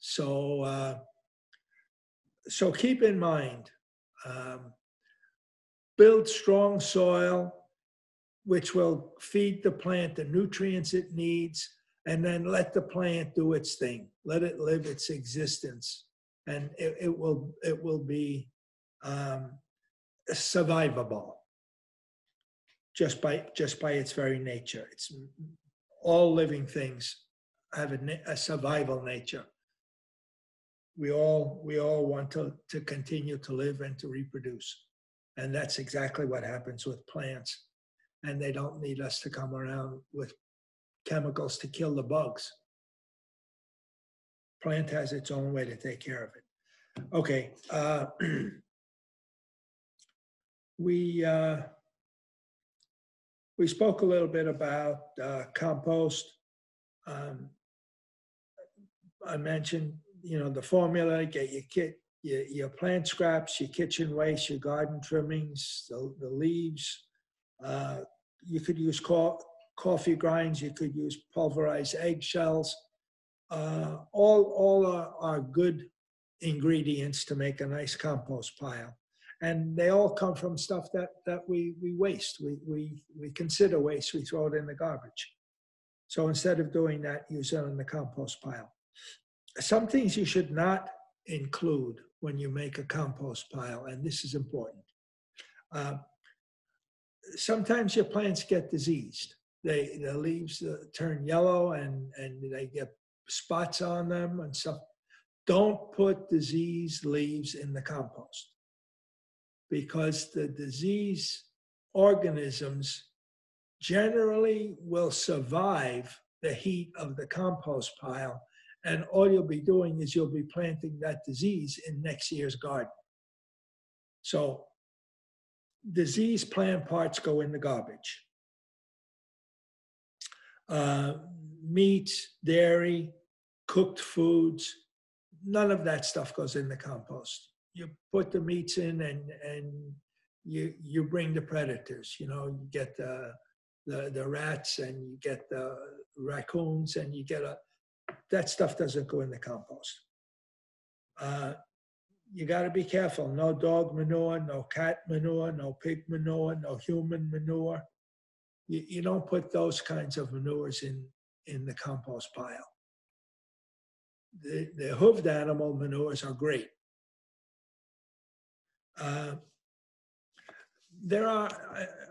So, uh, so keep in mind, um, build strong soil, which will feed the plant the nutrients it needs, and then let the plant do its thing. Let it live its existence. And it, it will it will be um, survivable just by just by its very nature. It's all living things have a, a survival nature. We all we all want to to continue to live and to reproduce, and that's exactly what happens with plants. And they don't need us to come around with chemicals to kill the bugs. Plant has its own way to take care of it. Okay, uh, we uh, we spoke a little bit about uh, compost. Um, I mentioned, you know, the formula: get your kit, your, your plant scraps, your kitchen waste, your garden trimmings, the, the leaves. Uh, you could use co coffee grinds. You could use pulverized eggshells. Uh, all all are, are good ingredients to make a nice compost pile. And they all come from stuff that, that we, we waste. We, we, we consider waste, we throw it in the garbage. So instead of doing that, use it in the compost pile. Some things you should not include when you make a compost pile, and this is important. Uh, sometimes your plants get diseased. They, the leaves uh, turn yellow and, and they get spots on them and stuff. Don't put diseased leaves in the compost because the disease organisms generally will survive the heat of the compost pile, and all you'll be doing is you'll be planting that disease in next year's garden. So diseased plant parts go in the garbage. Uh, meats, dairy, cooked foods, none of that stuff goes in the compost. You put the meats in and, and you, you bring the predators. You know, you get the, the, the rats and you get the raccoons and you get a, that stuff doesn't go in the compost. Uh, you gotta be careful. No dog manure, no cat manure, no pig manure, no human manure. You, you don't put those kinds of manures in, in the compost pile. The, the hoofed animal manures are great. Uh, there are,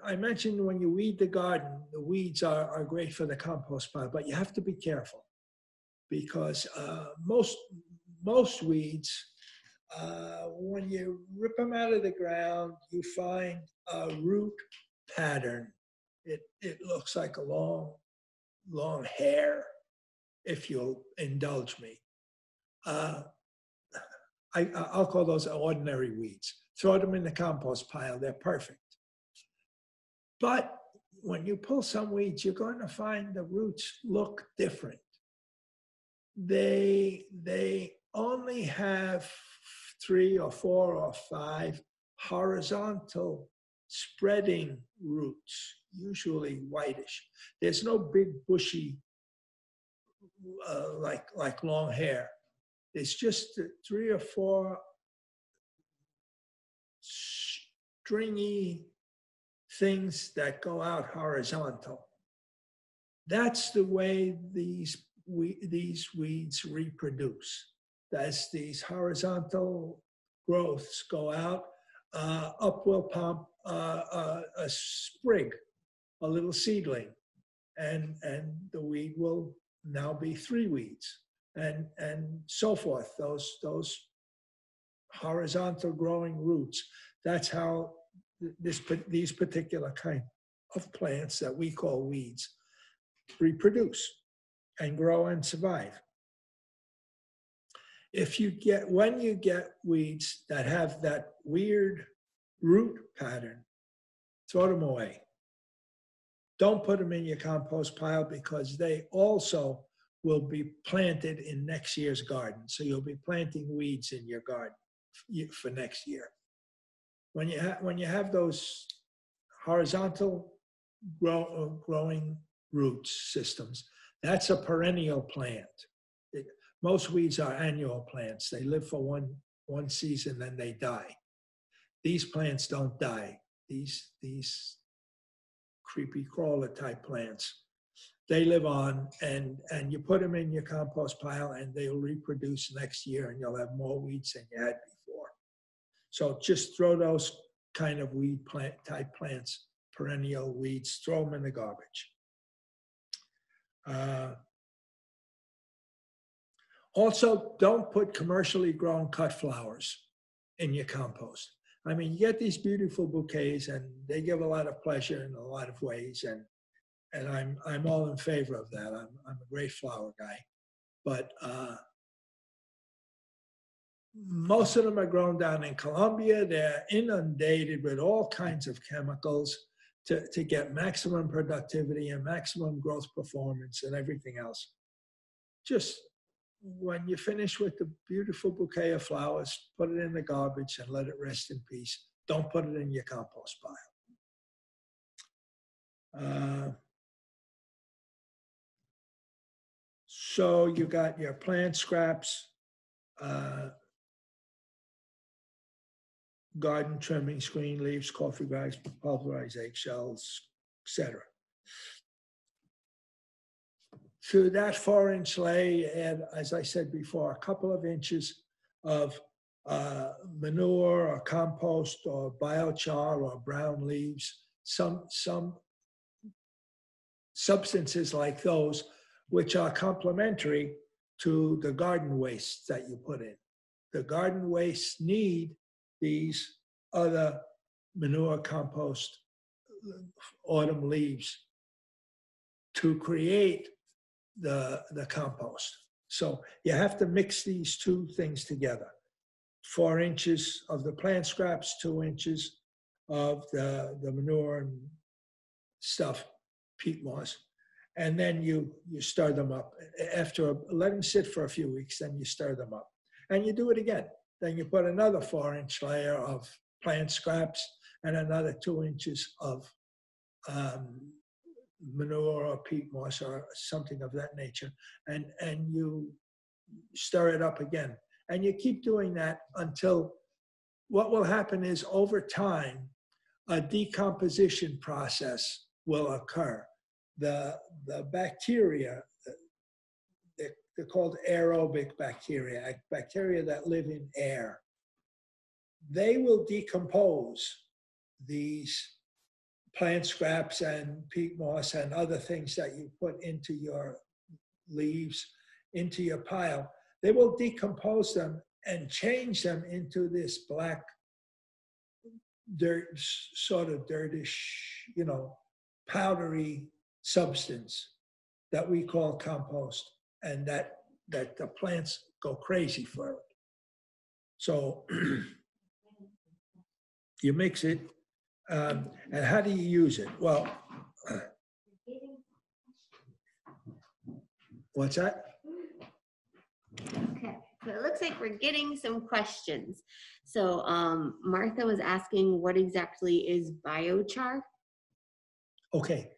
I, I mentioned when you weed the garden, the weeds are, are great for the compost pile, but you have to be careful because uh, most, most weeds, uh, when you rip them out of the ground, you find a root pattern. It, it looks like a long, long hair, if you'll indulge me. Uh, I, I'll call those ordinary weeds. Throw them in the compost pile, they're perfect. But when you pull some weeds, you're going to find the roots look different. They, they only have three or four or five horizontal spreading roots, usually whitish. There's no big bushy, uh, like, like long hair. It's just three or four stringy things that go out horizontal. That's the way these, we, these weeds reproduce. That's these horizontal growths go out. Uh, up will pump uh, a, a sprig, a little seedling, and, and the weed will now be three weeds. And, and so forth, those, those horizontal growing roots. That's how this, these particular kind of plants that we call weeds reproduce and grow and survive. If you get, when you get weeds that have that weird root pattern, throw them away. Don't put them in your compost pile because they also will be planted in next year's garden. So you'll be planting weeds in your garden for next year. When you, ha when you have those horizontal grow growing root systems, that's a perennial plant. It, most weeds are annual plants. They live for one, one season, then they die. These plants don't die. These, these creepy crawler type plants, they live on, and, and you put them in your compost pile and they'll reproduce next year and you'll have more weeds than you had before. So just throw those kind of weed plant type plants, perennial weeds, throw them in the garbage. Uh, also, don't put commercially grown cut flowers in your compost. I mean, you get these beautiful bouquets and they give a lot of pleasure in a lot of ways, and And I'm, I'm all in favor of that. I'm, I'm a great flower guy. But uh, most of them are grown down in Columbia. They're inundated with all kinds of chemicals to, to get maximum productivity and maximum growth performance and everything else. Just when you finish with the beautiful bouquet of flowers, put it in the garbage and let it rest in peace. Don't put it in your compost pile. Uh, So you got your plant scraps, uh, garden trimmings, green leaves, coffee bags, pulverized eggshells, et cetera. To that four inch lay, add, as I said before, a couple of inches of uh, manure or compost or biochar or brown leaves, some, some substances like those, which are complementary to the garden wastes that you put in. The garden wastes need these other manure, compost, autumn leaves to create the, the compost. So you have to mix these two things together. Four inches of the plant scraps, two inches of the, the manure and stuff, peat moss. And then you, you stir them up. After, let them sit for a few weeks, then you stir them up. And you do it again. Then you put another four inch layer of plant scraps and another two inches of um, manure or peat moss or something of that nature. And, and you stir it up again. And you keep doing that until what will happen is over time, a decomposition process will occur. The, the bacteria, they're, they're called aerobic bacteria, bacteria that live in air. They will decompose. these plant scraps and peat moss and other things that you put into your leaves, into your pile, they will decompose them and change them into this black dirt, sort of dirtish, you know, powdery substance that we call compost, and that, that the plants go crazy for it. So you mix it, um, and how do you use it? Well, uh, what's that? Okay, so it looks like we're getting some questions. So um, Martha was asking, what exactly is biochar? Okay.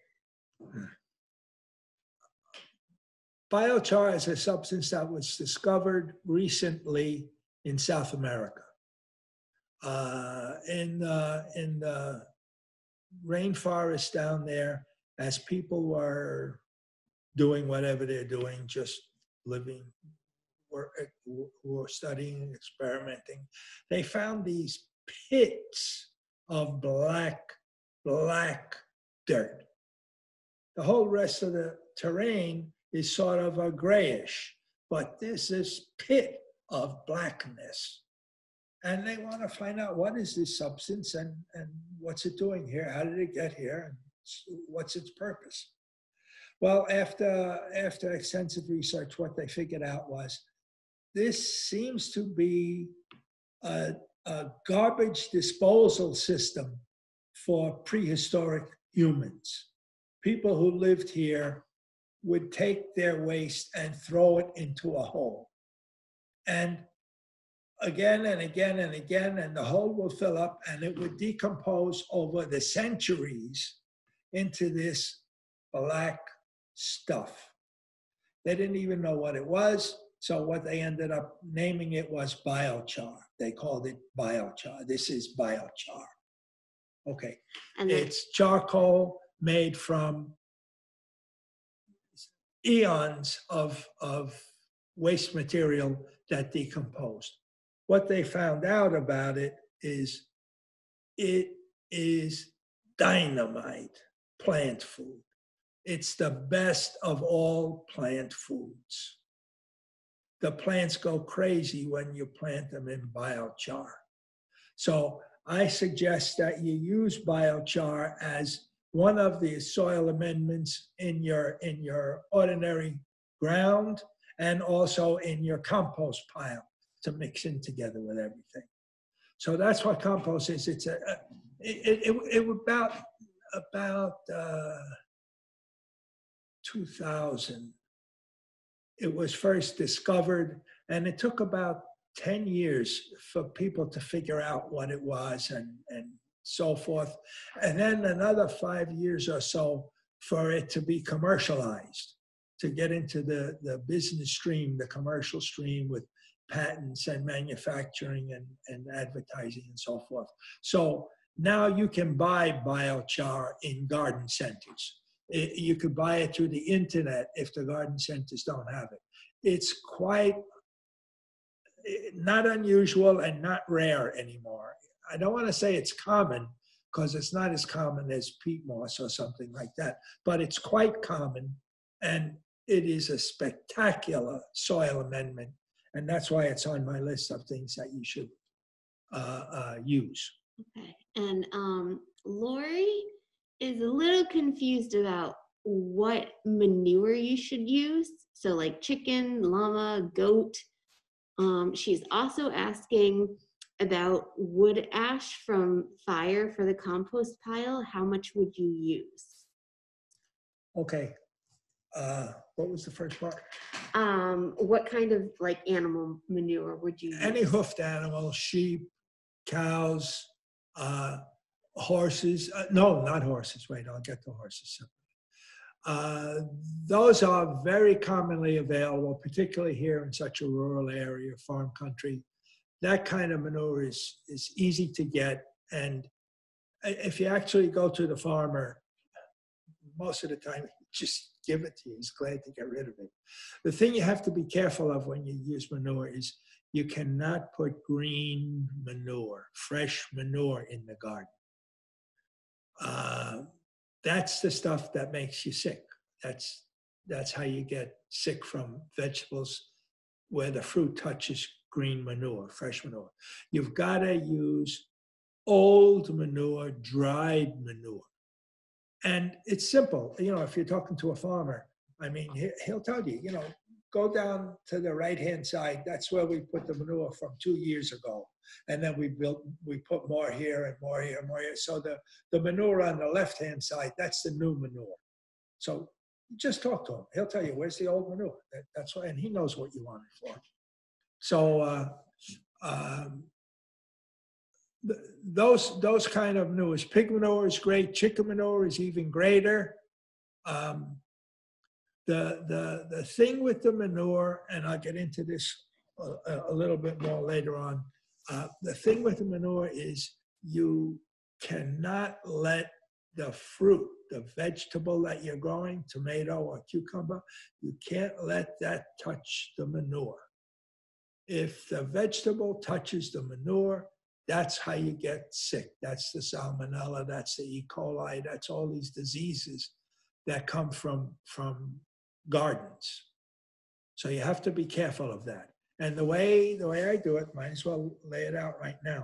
Biochar is a substance that was discovered recently in South America. Uh, in, uh, in the rainforest down there, as people were doing whatever they're doing, just living, work, or studying, experimenting, they found these pits of black, black dirt. The whole rest of the terrain is sort of a grayish, but this is pit of blackness. And they want to find out, what is this substance, and, and what's it doing here? How did it get here? And what's its purpose? Well, after, after extensive research, what they figured out was, this seems to be a, a garbage disposal system for prehistoric humans. People who lived here would take their waste and throw it into a hole. And again and again and again, and the hole will fill up, and it would decompose over the centuries into this black stuff. They didn't even know what it was, so what they ended up naming it was biochar. They called it biochar. This is biochar. Okay, and it's charcoal made from eons of, of waste material that decomposed. What they found out about it is it is dynamite plant food. It's the best of all plant foods. The plants go crazy when you plant them in biochar. So I suggest that you use biochar as one of the soil amendments in your, in your ordinary ground, and also in your compost pile, to mix in together with everything. So that's what compost is. It's a, a it, it, it about, about uh, two thousand, it was first discovered, and it took about ten years for people to figure out what it was, and, and so forth. And then another five years or so for it to be commercialized, to get into the, the business stream, the commercial stream, with patents and manufacturing and, and advertising and so forth. So now you can buy biochar in garden centers. It, you could buy it through the internet if the garden centers don't have it. It's quite not unusual and not rare anymore. I don't want to say it's common, because it's not as common as peat moss or something like that, but it's quite common, and it is a spectacular soil amendment, and that's why it's on my list of things that you should uh, uh, use. Okay, and um, Lori is a little confused about what manure you should use, so like chicken, llama, goat. Um, she's also asking about wood ash from fire for the compost pile. How much would you use? Okay, uh, what was the first part? Um, what kind of like animal manure would you use? Any hoofed animal, sheep, cows, uh, horses, uh, no, not horses, wait, I'll get to horses separately. Uh, those are very commonly available, particularly here in such a rural area, farm country. That kind of manure is, is easy to get, and if you actually go to the farmer, most of the time, just give it to you. He's glad to get rid of it. The thing you have to be careful of when you use manure is you cannot put green manure, fresh manure in the garden. uh, that's the stuff that makes you sick. That's, that's how you get sick from vegetables where the fruit touches green manure, fresh manure. You've got to use old manure, dried manure. And it's simple. You know, if you're talking to a farmer, I mean, he'll tell you, you know, go down to the right-hand side. That's where we put the manure from two years ago. And then we built, we put more here and more here and more here. So the, the manure on the left-hand side, that's the new manure. So just talk to him. He'll tell you, where's the old manure? That, that's why, and he knows what you want it for. So uh, um, th those, those kind of manures. Pig manure is great. Chicken manure is even greater. Um, The, the, the thing with the manure, and I'll get into this a, a little bit more later on, uh, the thing with the manure is you cannot let the fruit, the vegetable that you're growing, tomato or cucumber, you can't let that touch the manure. If the vegetable touches the manure, that's how you get sick. That's the salmonella, that's the E. coli, that's all these diseases that come from, from gardens. So you have to be careful of that. And the way, the way I do it, might as well lay it out right now.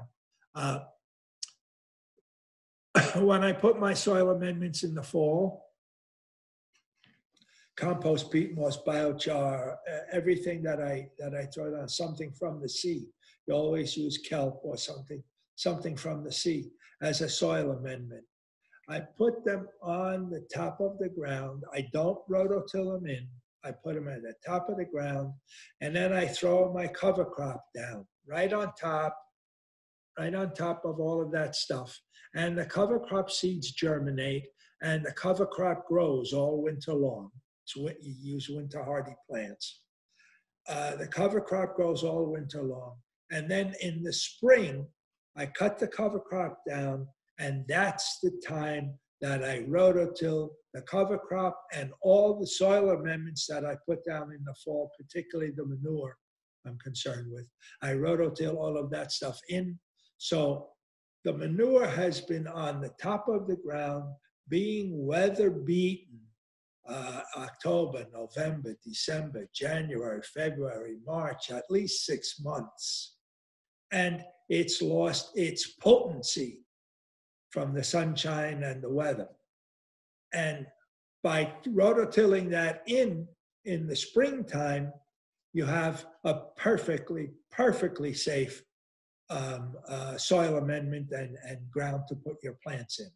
Uh, when I put my soil amendments in the fall, compost, peat moss, biochar, uh, everything that I, that I throw down, something from the sea. You always use kelp or something, something from the sea as a soil amendment. I put them on the top of the ground. I don't rototill them in. I put them at the top of the ground, and then I throw my cover crop down right on top, right on top of all of that stuff. And the cover crop seeds germinate, and the cover crop grows all winter long. So you use winter hardy plants. Uh, the cover crop grows all winter long. And then in the spring, I cut the cover crop down, and that's the time that I rototill the cover crop and all the soil amendments that I put down in the fall, particularly the manure I'm concerned with. I rototill all of that stuff in. So the manure has been on the top of the ground, being weather beaten uh, October, November, December, January, February, March, at least six months. And it's lost its potency from the sunshine and the weather. And by rototilling that in, in the springtime, you have a perfectly, perfectly safe um, uh, soil amendment and, and ground to put your plants in.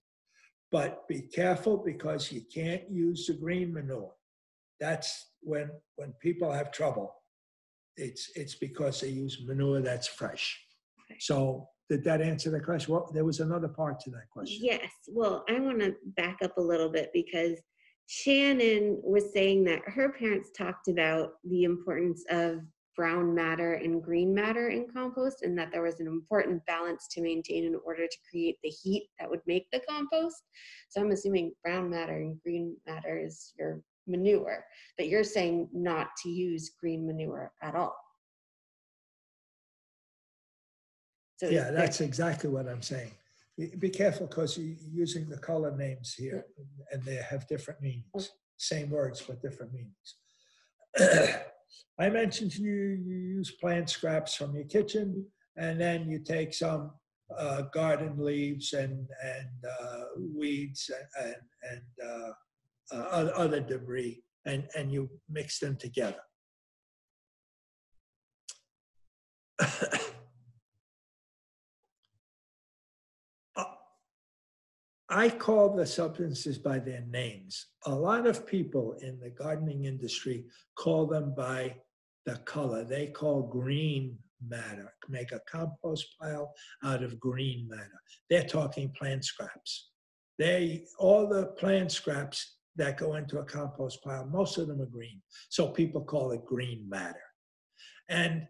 But be careful, because you can't use the green manure. That's when, when people have trouble. It's, it's because they use manure that's fresh. So, did that answer the question? Well, there was another part to that question. Yes. Well, I want to back up a little bit, because Shannon was saying that her parents talked about the importance of brown matter and green matter in compost, and that there was an important balance to maintain in order to create the heat that would make the compost. So I'm assuming brown matter and green matter is your manure, but you're saying not to use green manure at all. So yeah, that's exactly what I'm saying. Be careful, because you're using the color names here, and they have different meanings. Same words, but different meanings. I mentioned to you, you use plant scraps from your kitchen, and then you take some uh, garden leaves and, and uh, weeds and, and uh, uh, other debris, and, and you mix them together. I call the substances by their names. A lot of people in the gardening industry call them by the color. They call green matter. Make a compost pile out of green matter. They're talking plant scraps. They, all the plant scraps that go into a compost pile, most of them are green. So people call it green matter. And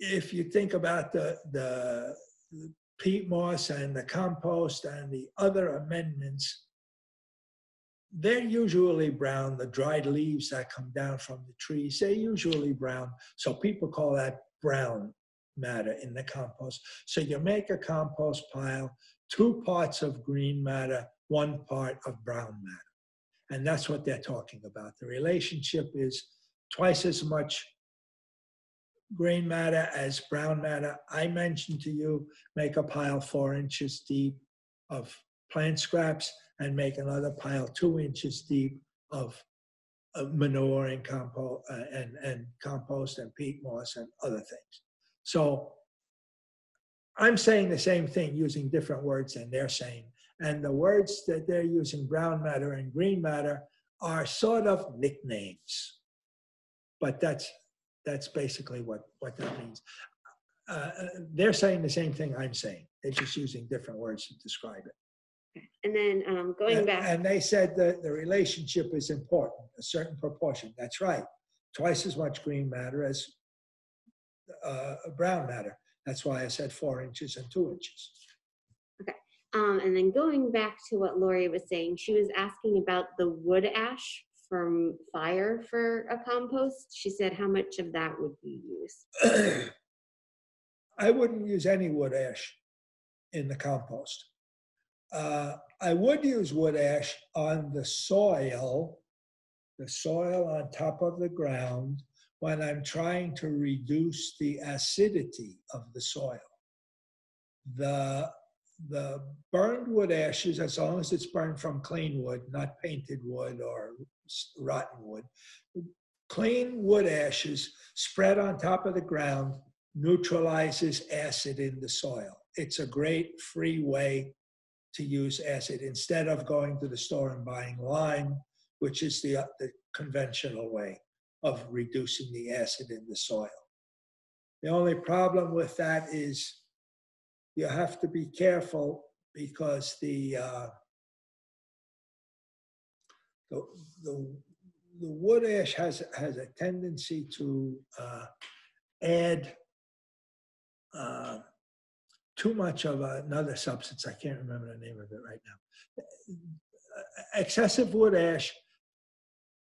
if you think about the, the, the peat moss and the compost and the other amendments, they're usually brown. The dried leaves that come down from the trees, they're usually brown. So people call that brown matter in the compost. So you make a compost pile, two parts of green matter, one part of brown matter. And that's what they're talking about. The relationship is twice as much grain matter as brown matter. I mentioned to you, make a pile four inches deep of plant scraps and make another pile two inches deep of uh, manure and, compo uh, and, and compost and peat moss and other things. So I'm saying the same thing using different words than they're saying. And the words that they're using, brown matter and green matter, are sort of nicknames. But that's, that's basically what, what that means. Uh, they're saying the same thing I'm saying. They're just using different words to describe it. And then um, going and, back. And they said that the relationship is important, a certain proportion. That's right. Twice as much green matter as uh, brown matter. That's why I said four inches and two inches. Okay. Um, and then going back to what Lori was saying, she was asking about the wood ash from fire for a compost. She said how much of that would be used? I wouldn't use any wood ash in the compost. Uh, I would use wood ash on the soil, the soil on top of the ground, when I'm trying to reduce the acidity of the soil. The, the burned wood ashes, as long as it's burned from clean wood, not painted wood or rotten wood, clean wood ashes spread on top of the ground neutralizes acid in the soil. It's a great free way to use acid instead of going to the store and buying lime, which is the, uh, the conventional way of reducing the acid in the soil. The only problem with that is you have to be careful because the, uh, the, the, the wood ash has, has a tendency to uh, add uh, too much of another substance. I can't remember the name of it right now. Excessive wood ash,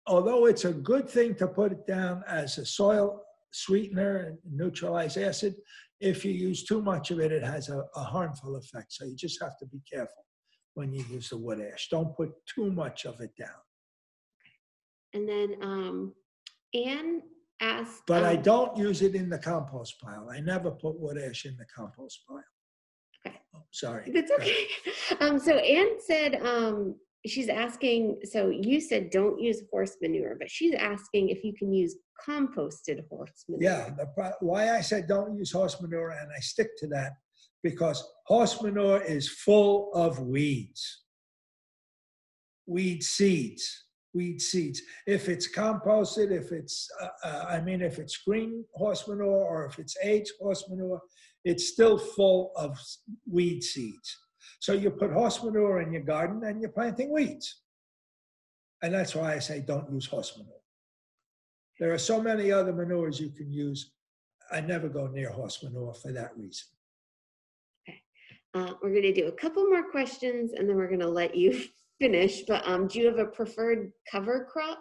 although it's a good thing to put it down as a soil sweetener and neutralize acid, if you use too much of it, it has a, a harmful effect. So you just have to be careful when you use the wood ash. Don't put too much of it down. And then um, Anne asked... But um, I don't use it in the compost pile. I never put wood ash in the compost pile. Okay. Oh, sorry. That's okay. Um, so Anne said, um, she's asking, so you said don't use horse manure, but she's asking if you can use composted horse manure. Yeah, the, why I said don't use horse manure, and I stick to that, because horse manure is full of weeds, weed seeds, weed seeds. If it's composted, if it's, uh, uh, I mean, if it's green horse manure or if it's aged horse manure, it's still full of weed seeds. So you put horse manure in your garden and you're planting weeds. And that's why I say don't use horse manure. There are so many other manures you can use. I never go near horse manure for that reason. Okay. Uh, we're going to do a couple more questions and then we're going to let you finish. But um, do you have a preferred cover crop?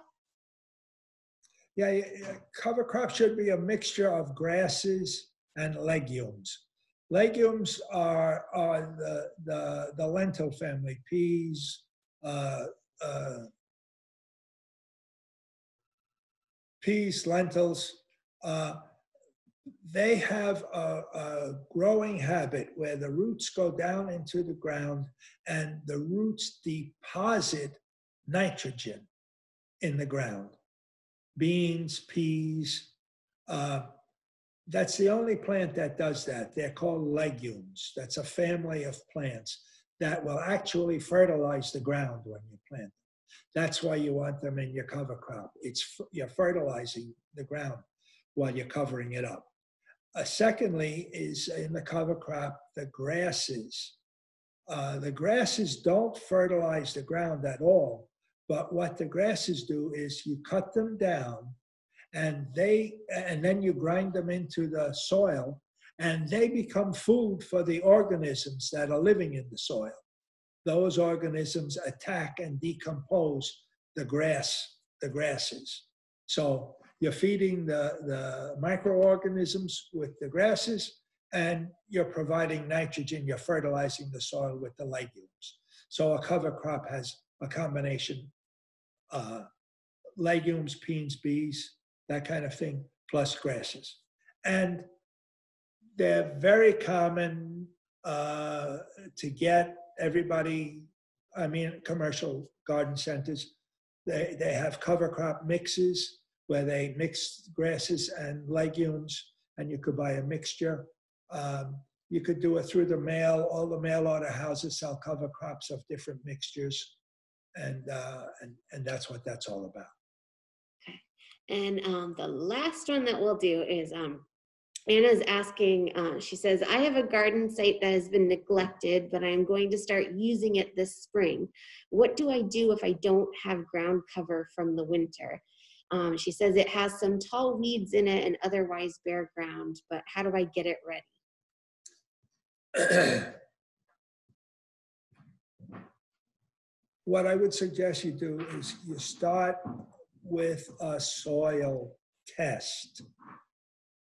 Yeah, yeah, cover crop should be a mixture of grasses and legumes. Legumes are, are the, the, the lentil family, peas, uh, uh, peas, lentils. Uh, they have a, a growing habit where the roots go down into the ground and the roots deposit nitrogen in the ground. Beans, peas, uh, that's the only plant that does that. They're called legumes. That's a family of plants that will actually fertilize the ground when you plant them. That's why you want them in your cover crop. It's, you're fertilizing the ground while you're covering it up. Uh, secondly is in the cover crop, the grasses. Uh, the grasses don't fertilize the ground at all, but what the grasses do is you cut them down and they, and then you grind them into the soil, and they become food for the organisms that are living in the soil. Those organisms attack and decompose the grass, the grasses. So you're feeding the, the microorganisms with the grasses, and you're providing nitrogen, you're fertilizing the soil with the legumes. So a cover crop has a combination, uh, legumes, peas, beans, that kind of thing, plus grasses. And they're very common uh, to get. Everybody, I mean, commercial garden centers, they, they have cover crop mixes where they mix grasses and legumes, and you could buy a mixture. Um, you could do it through the mail. All the mail order houses sell cover crops of different mixtures, and, uh, and, and that's what that's all about. And um, the last one that we'll do is, um, Anna's asking, uh, she says, I have a garden site that has been neglected, but I'm going to start using it this spring. What do I do if I don't have ground cover from the winter? Um, she says it has some tall weeds in it and otherwise bare ground, but how do I get it ready? What I would suggest you do is you start with a soil test.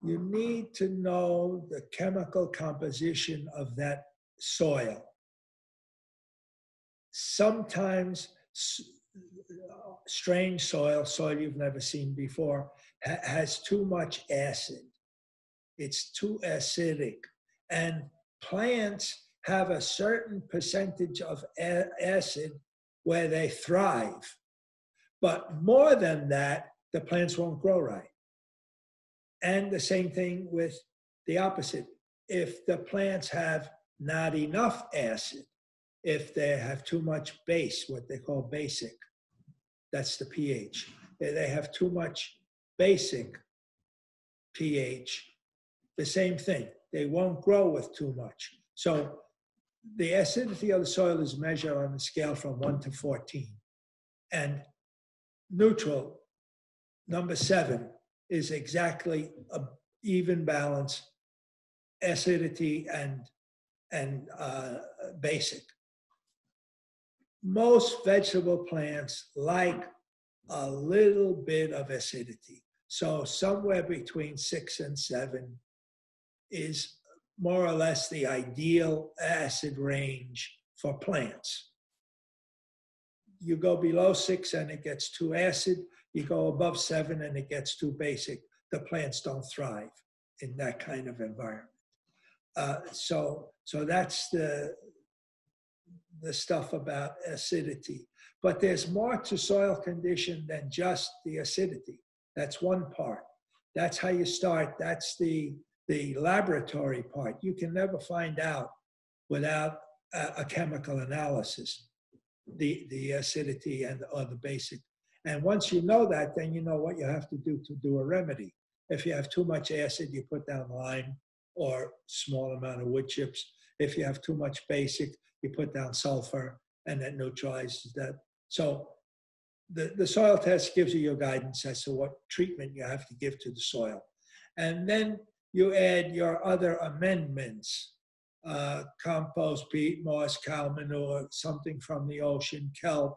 You need to know the chemical composition of that soil. Sometimes strange soil, soil you've never seen before, ha has too much acid. It's too acidic. And plants have a certain percentage of acid where they thrive. But more than that, the plants won't grow right. And the same thing with the opposite. If the plants have not enough acid, if they have too much base, what they call basic, that's the pH. They have too much basic pH, the same thing. They won't grow with too much. So the acidity of the soil is measured on a scale from one to fourteen. And neutral, number seven, is exactly an even balance, acidity and, and uh, basic. Most vegetable plants like a little bit of acidity. So somewhere between six and seven is more or less the ideal acid range for plants. You go below six and it gets too acid. You go above seven and it gets too basic. The plants don't thrive in that kind of environment. Uh, so, so that's the, the stuff about acidity. But there's more to soil condition than just the acidity. That's one part. That's how you start. That's the, the laboratory part. You can never find out without a, a chemical analysis, the, the acidity and or the basic. And once you know that, then you know what you have to do to do a remedy. If you have too much acid, you put down lime or small amount of wood chips. If you have too much basic, you put down sulfur, and that neutralizes that. So the, the soil test gives you your guidance as to what treatment you have to give to the soil. And then you add your other amendments, uh, compost, peat moss, cow manure, something from the ocean, kelp.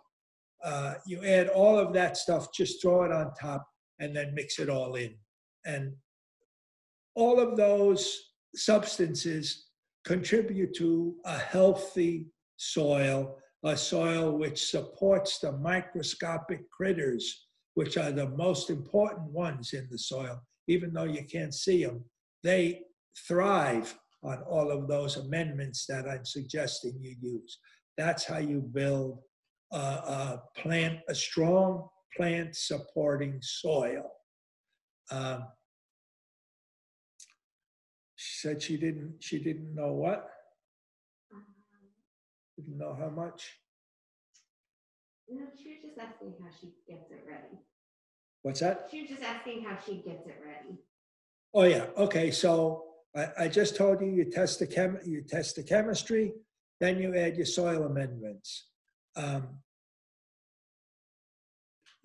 Uh, you add all of that stuff, just throw it on top, and then mix it all in. And all of those substances contribute to a healthy soil, a soil which supports the microscopic critters, which are the most important ones in the soil. Even though you can't see them, they thrive on all of those amendments that I'm suggesting you use. That's how you build Uh, uh, plant, a strong plant supporting soil. Um, she said she didn't, she didn't know what? Didn't know how much? No, she was just asking how she gets it ready. What's that? She was just asking how she gets it ready. Oh yeah, okay, so I, I just told you, you test the chem, you test the chemistry, then you add your soil amendments. Um,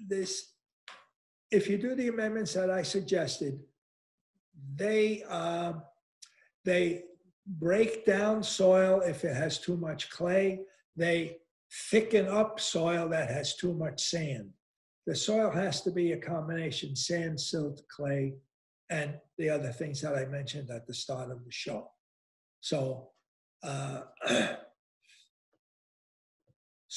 this, if you do the amendments that I suggested, they, uh, they break down soil if it has too much clay. They thicken up soil that has too much sand. The soil has to be a combination, sand, silt, clay, and the other things that I mentioned at the start of the show. So, uh,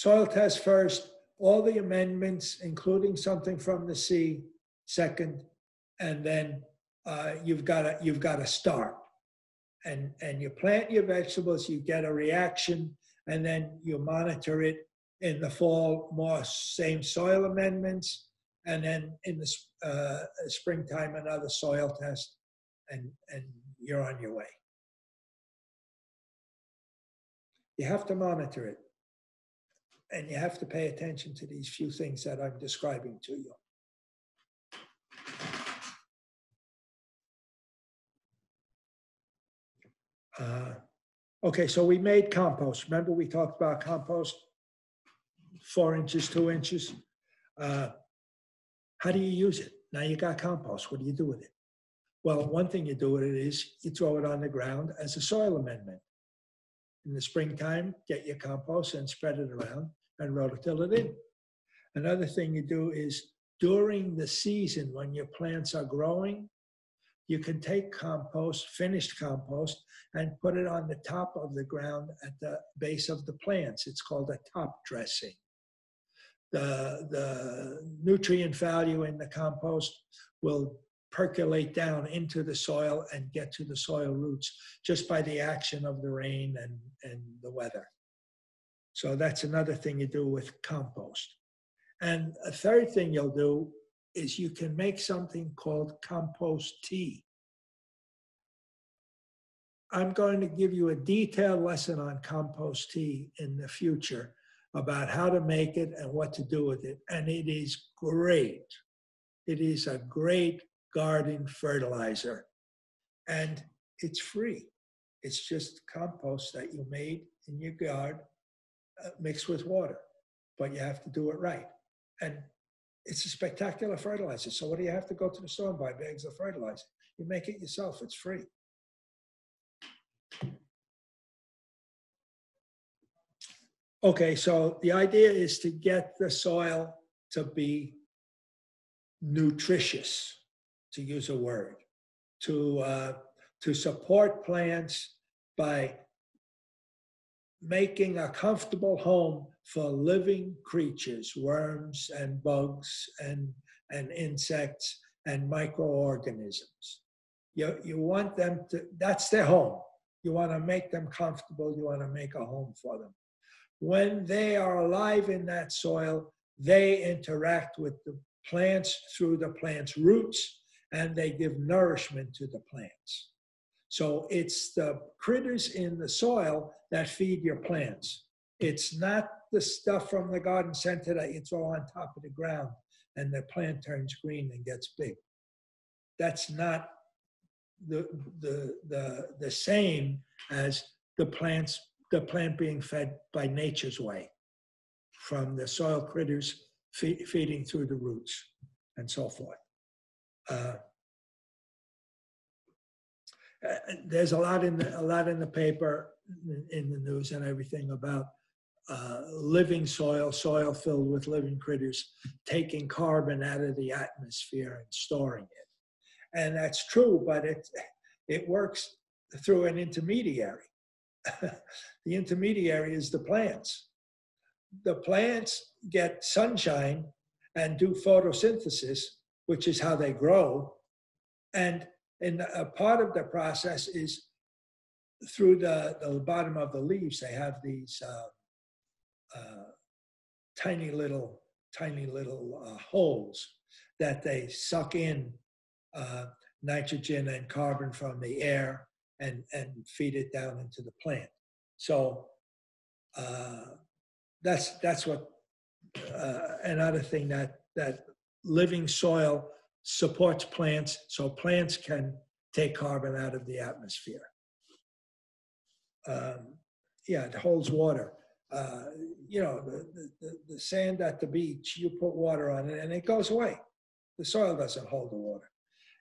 soil test first, all the amendments, including something from the sea, second, and then uh, you've got to you've got to start. And, and you plant your vegetables, you get a reaction, and then you monitor it in the fall, more same soil amendments, and then in the uh, springtime, another soil test, and, and you're on your way. You have to monitor it, and you have to pay attention to these few things that I'm describing to you. Uh, okay, so we made compost. Remember we talked about compost, four inches, two inches. Uh, how do you use it? Now you got compost, what do you do with it? Well, one thing you do with it is you throw it on the ground as a soil amendment. In the springtime, get your compost and spread it around and rototill it in. Another thing you do is during the season when your plants are growing, you can take compost, finished compost, and put it on the top of the ground at the base of the plants. It's called a top dressing. The, the nutrient value in the compost will percolate down into the soil and get to the soil roots just by the action of the rain and, and the weather. So that's another thing you do with compost. And a third thing you'll do is you can make something called compost tea. I'm going to give you a detailed lesson on compost tea in the future about how to make it and what to do with it. And it is great. It is a great garden fertilizer. And it's free. It's just compost that you made in your yard uh, mixed with water. But you have to do it right. And it's a spectacular fertilizer. So what do you have to go to the store and buy bags of fertilizer? You make it yourself, it's free. Okay, so the idea is to get the soil to be nutritious, to use a word, to, uh, to support plants by making a comfortable home for living creatures, worms and bugs and, and insects and microorganisms. You, you want them to, that's their home. You want to make them comfortable. You want to make a home for them. When they are alive in that soil, they interact with the plants through the plant's roots, and they give nourishment to the plants. So it's the critters in the soil that feed your plants. It's not the stuff from the garden center that you throw on top of the ground and the plant turns green and gets big. That's not the, the, the, the same as the, plants, the plant being fed by nature's way, from the soil critters fe feeding through the roots and so forth. Uh, there's a lot in the, a lot in the paper, in the news and everything about uh, living soil, soil filled with living critters, taking carbon out of the atmosphere and storing it. And that's true, but it, it works through an intermediary. The intermediary is the plants. The plants get sunshine and do photosynthesis, which is how they grow. And in the, a part of the process is through the, the bottom of the leaves, they have these uh, uh, tiny little, tiny little uh, holes that they suck in uh, nitrogen and carbon from the air and, and feed it down into the plant. So uh, that's, that's what uh, another thing that, that living soil supports plants, so plants can take carbon out of the atmosphere. Um, yeah, it holds water. Uh, you know, the, the, the sand at the beach, you put water on it and it goes away. The soil doesn't hold the water.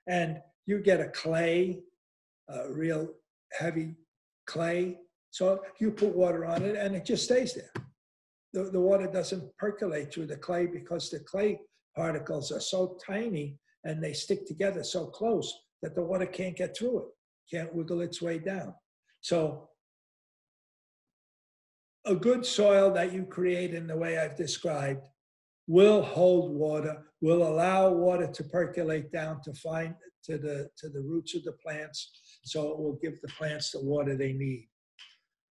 And you get a clay, a real heavy clay. So you put water on it and it just stays there. The, the water doesn't percolate through the clay because the clay particles are so tiny and they stick together so close that the water can't get through it, can't wiggle its way down. So a good soil that you create in the way I've described will hold water, will allow water to percolate down to find to the, to the roots of the plants, so it will give the plants the water they need.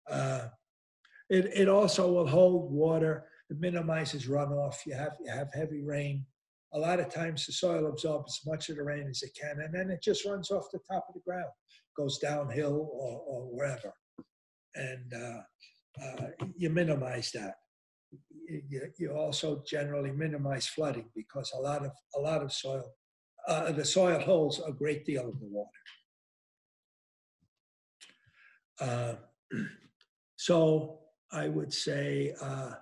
Uh, it, it also will hold water, it minimizes runoff. You have, you have heavy rain. A lot of times the soil absorbs as much of the rain as it can, and then it just runs off the top of the ground, goes downhill or, or wherever. And uh, uh, you minimize that. You, you also generally minimize flooding, because a lot of, a lot of soil, uh, the soil holds a great deal of the water. Uh, so I would say uh,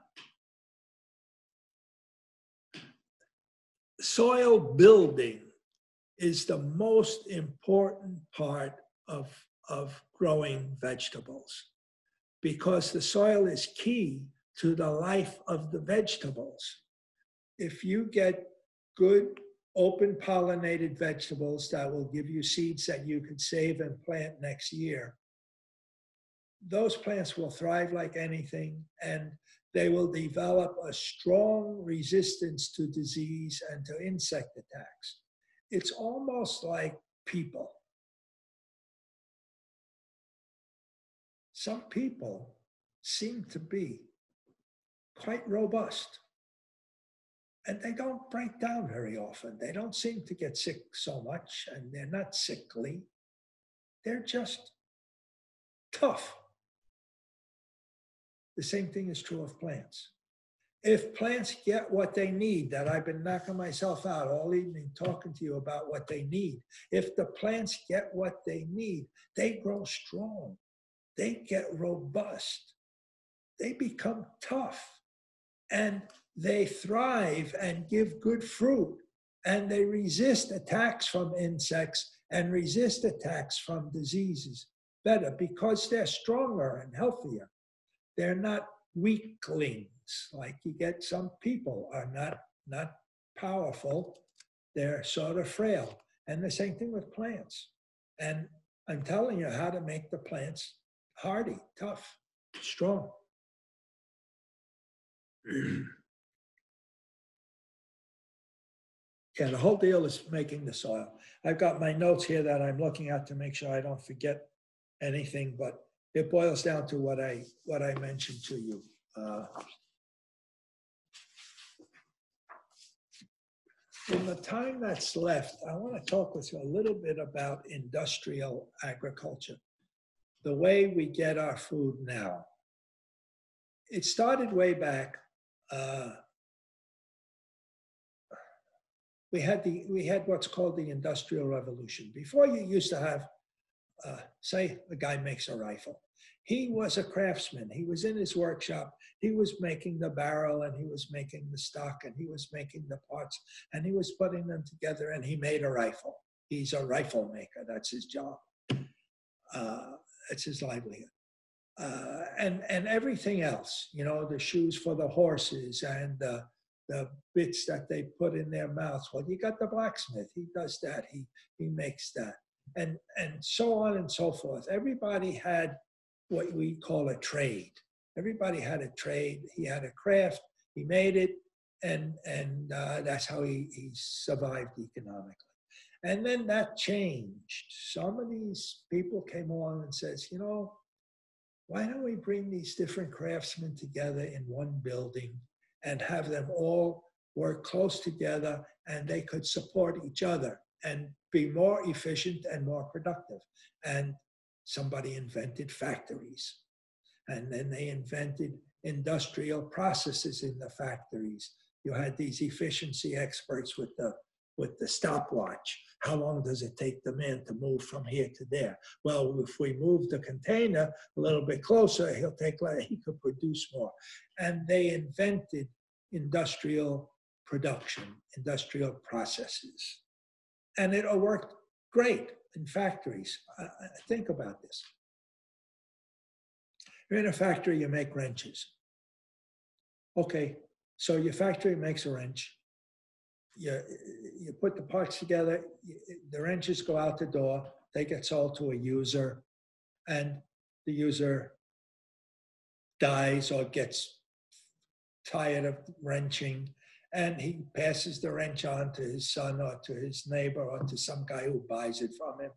soil building is the most important part of, of growing vegetables, because the soil is key to the life of the vegetables. If you get good open pollinated vegetables that will give you seeds that you can save and plant next year, those plants will thrive like anything, and they will develop a strong resistance to disease and to insect attacks. It's almost like people. Some people seem to be quite robust, and they don't break down very often. They don't seem to get sick so much, and they're not sickly. They're just tough. The same thing is true of plants. If plants get what they need, that I've been knocking myself out all evening talking to you about what they need. If the plants get what they need, they grow strong. They get robust. They become tough. And they thrive and give good fruit. And they resist attacks from insects and resist attacks from diseases better, because they're stronger and healthier. They're not weaklings, like you get some people are not, not powerful. They're sort of frail. And the same thing with plants. And I'm telling you how to make the plants hardy, tough, strong. Yeah, the whole deal is making the soil. I've got my notes here that I'm looking at to make sure I don't forget anything, but it boils down to what I what I mentioned to you. Uh, in the time that's left, I want to talk with you a little bit about industrial agriculture, the way we get our food now. It started way back. Uh, we had the we had what's called the Industrial Revolution. Before, you used to have, uh, say, the guy makes a rifle. He was a craftsman. He was in his workshop. He was making the barrel, and he was making the stock, and he was making the parts, and he was putting them together, and he made a rifle. He's a rifle maker. That's his job. Uh, that's his livelihood. Uh, and, and everything else, you know, the shoes for the horses and uh, the bits that they put in their mouths. Well, you got the blacksmith. He does that. He, he makes that. And, and so on and so forth. Everybody had what we call a trade. Everybody had a trade. He had a craft. He made it, and, and uh, that's how he, he survived economically. And then that changed. Some of these people came along and says, you know, why don't we bring these different craftsmen together in one building and have them all work close together, and they could support each other and be more efficient and more productive. And somebody invented factories. And then they invented industrial processes in the factories. You had these efficiency experts with the, with the stopwatch. How long does it take the man to move from here to there? Well, if we move the container a little bit closer, he'll take less, he could produce more. And they invented industrial production, industrial processes. And it worked great in factories. Uh, think about this. You're in a factory, you make wrenches. Okay, so your factory makes a wrench. You, you put the parts together, the wrenches go out the door, they get sold to a user, and the user dies or gets tired of wrenching, and he passes the wrench on to his son or to his neighbor or to some guy who buys it from him.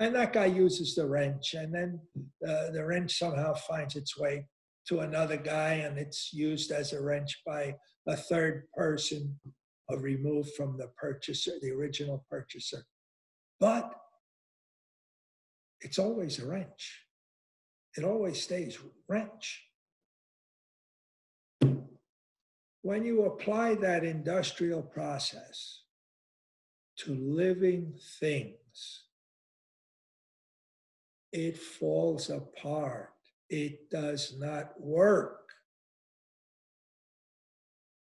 And that guy uses the wrench, and then uh, the wrench somehow finds its way to another guy, and it's used as a wrench by a third person or removed from the purchaser, the original purchaser. But it's always a wrench. It always stays wrench. When you apply that industrial process to living things, it falls apart. It does not work.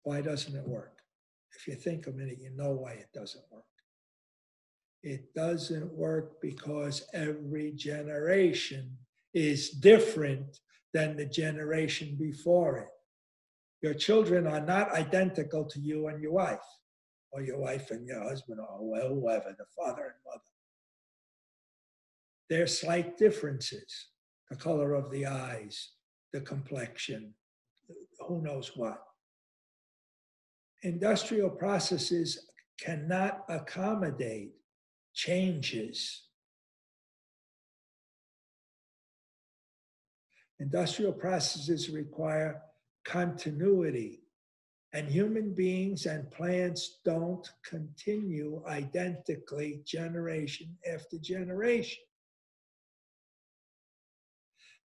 Why doesn't it work? If you think a minute, you know why it doesn't work. It doesn't work because every generation is different than the generation before it. Your children are not identical to you and your wife, or your wife and your husband, or whoever, the father and mother. There are slight differences, the color of the eyes, the complexion, who knows what. Industrial processes cannot accommodate changes. Industrial processes require continuity, and human beings and plants don't continue identically generation after generation.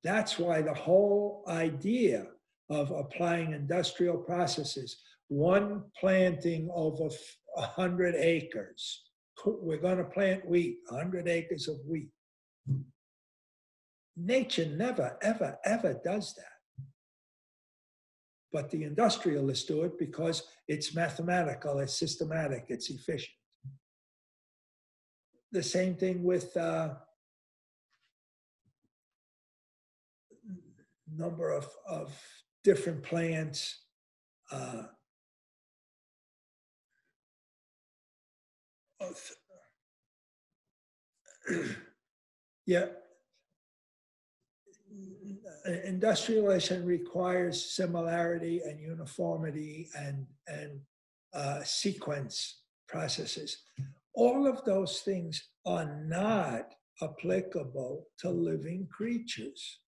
That's why the whole idea of applying industrial processes, one planting over one hundred acres, we're going to plant wheat, one hundred acres of wheat. Nature never, ever, ever does that. But the industrialists do it because it's mathematical, it's systematic, it's efficient. The same thing with uh, number of, of different plants. Uh, yeah. Industrialization requires similarity and uniformity and, and uh, sequence processes. All of those things are not applicable to living creatures.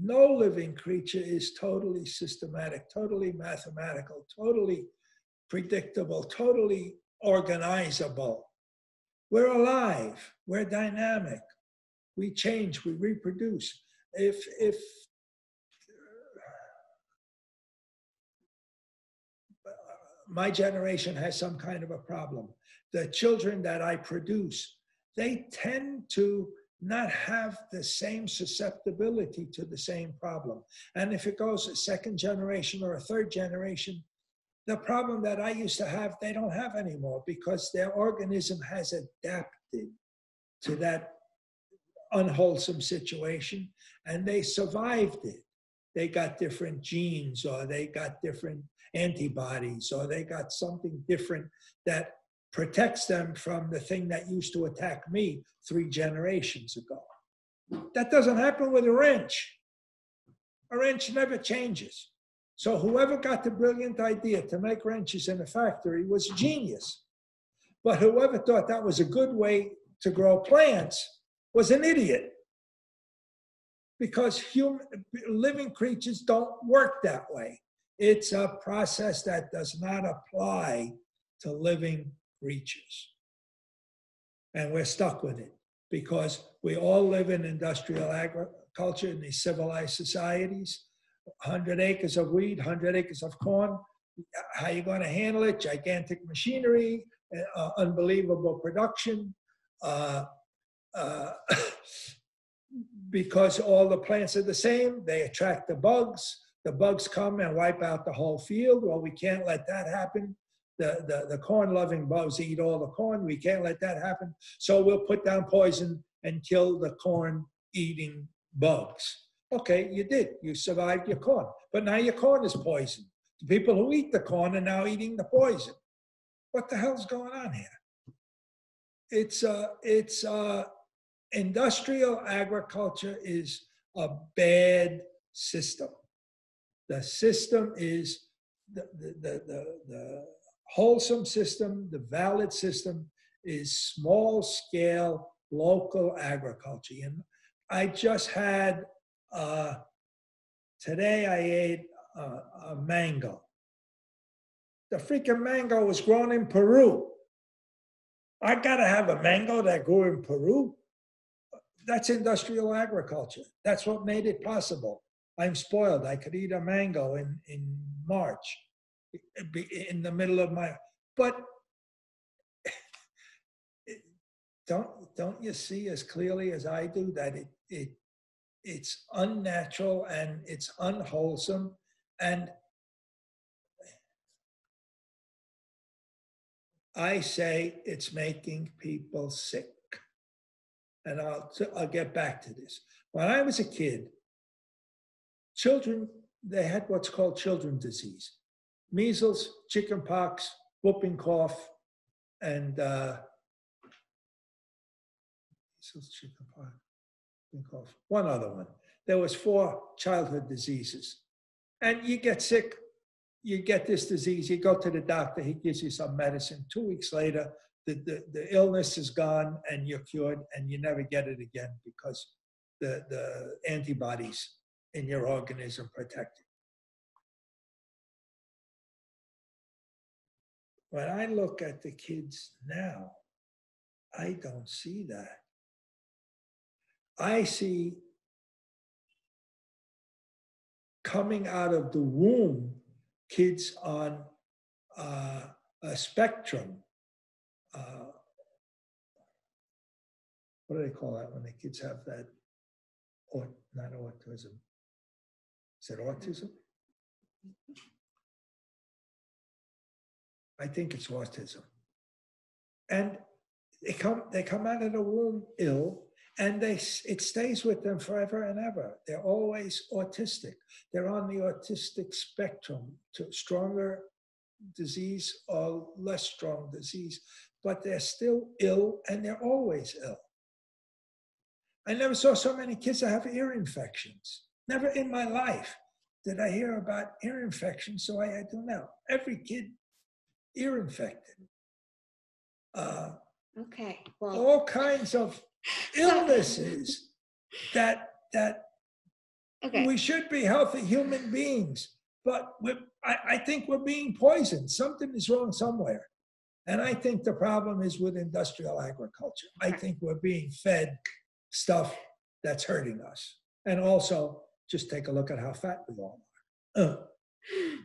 No living creature is totally systematic, totally mathematical, totally predictable, totally organizable. We're alive, we're dynamic, we change, we reproduce. If, if uh, my generation has some kind of a problem, the children that I produce, they tend to not have the same susceptibility to the same problem. And if it goes a second generation or a third generation, the problem that I used to have, they don't have anymore, because their organism has adapted to that unwholesome situation, and they survived it. They got different genes, or they got different antibodies, or they got something different that protects them from the thing that used to attack me three generations ago. That doesn't happen with a wrench. A wrench never changes. So whoever got the brilliant idea to make wrenches in a factory was a genius. But whoever thought that was a good way to grow plants was an idiot, because human, living creatures don't work that way. It's a process that does not apply to living creatures. And we're stuck with it because we all live in industrial agriculture in these civilized societies. one hundred acres of wheat, one hundred acres of corn. How are you going to handle it? Gigantic machinery, uh, unbelievable production. Uh, Uh, because all the plants are the same, they attract the bugs. The bugs come and wipe out the whole field. Well, we can't let that happen. The, the, the corn-loving bugs eat all the corn. We can't let that happen. So we'll put down poison and kill the corn-eating bugs. Okay, you did. You survived your corn. But now your corn is poisoned. The people who eat the corn are now eating the poison. What the hell's going on here? It's uh, it's uh, industrial agriculture is a bad system. The system is the, the, the, the, the wholesome system, the valid system is small scale local agriculture. And I just had, uh, today I ate a, a mango. The freaking mango was grown in Peru. I gotta have a mango that grew in Peru. That's industrial agriculture. That's what made it possible. I'm spoiled. I could eat a mango in, in March, in the middle of my, but don't, don't you see as clearly as I do that it, it, it's unnatural and it's unwholesome? And I say it's making people sick. And I'll, I'll get back to this. When I was a kid, children, they had what's called children's disease. Measles, chickenpox, whooping cough, and uh, measles, chickenpox, whooping cough. One other one. There was four childhood diseases. And you get sick, you get this disease, you go to the doctor, he gives you some medicine. Two weeks later, the, the, the illness is gone and you're cured and you never get it again because the, the antibodies in your organism protect it. When I look at the kids now, I don't see that. I see coming out of the womb, kids on uh, a spectrum. Uh, what do they call that when the kids have that, or not autism? Is it autism? I think it's autism. And they come, they come out of the womb ill, and they, it stays with them forever and ever. They're always autistic. They're on the autistic spectrum to stronger disease or less strong disease, but they're still ill and they're always ill. I never saw so many kids that have ear infections. Never in my life did I hear about ear infections, so I, I do now. Every kid ear infected. Uh, okay. Well, all kinds of illnesses that that okay. We should be healthy human beings, but we're, I, I think we're being poisoned. Something is wrong somewhere. And I think the problem is with industrial agriculture. I think we're being fed stuff that's hurting us. And also, just take a look at how fat we all are. Uh.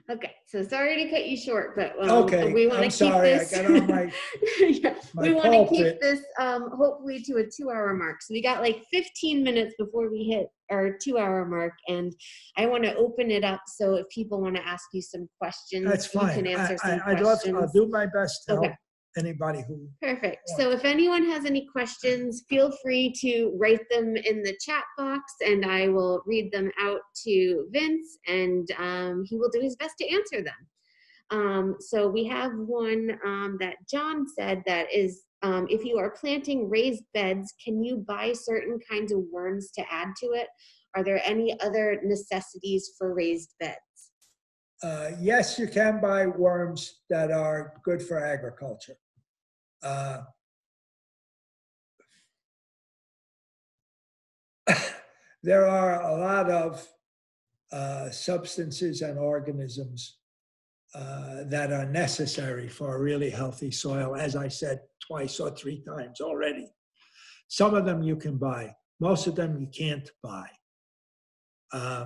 Okay, so sorry to cut you short, but um, okay, we want to keep sorry. this. I got on my, yeah. my we want to keep this um, hopefully to a two-hour mark. So we got like fifteen minutes before we hit our two-hour mark, and I want to open it up so if people want to ask you some questions, that's fine. You can answer I, some I, I'd questions. Love to, I'll do my best to okay. help anybody who perfect wants. So if anyone has any questions, feel free to write them in the chat box and I will read them out to Vince, and um, he will do his best to answer them. Um, so we have one um, that John said that is, um, if you are planting raised beds, can you buy certain kinds of worms to add to it? Are there any other necessities for raised beds? Uh, yes, you can buy worms that are good for agriculture. Uh, there are a lot of uh, substances and organisms uh, that are necessary for a really healthy soil, as I said twice or three times already. Some of them you can buy. Most of them you can't buy. Uh,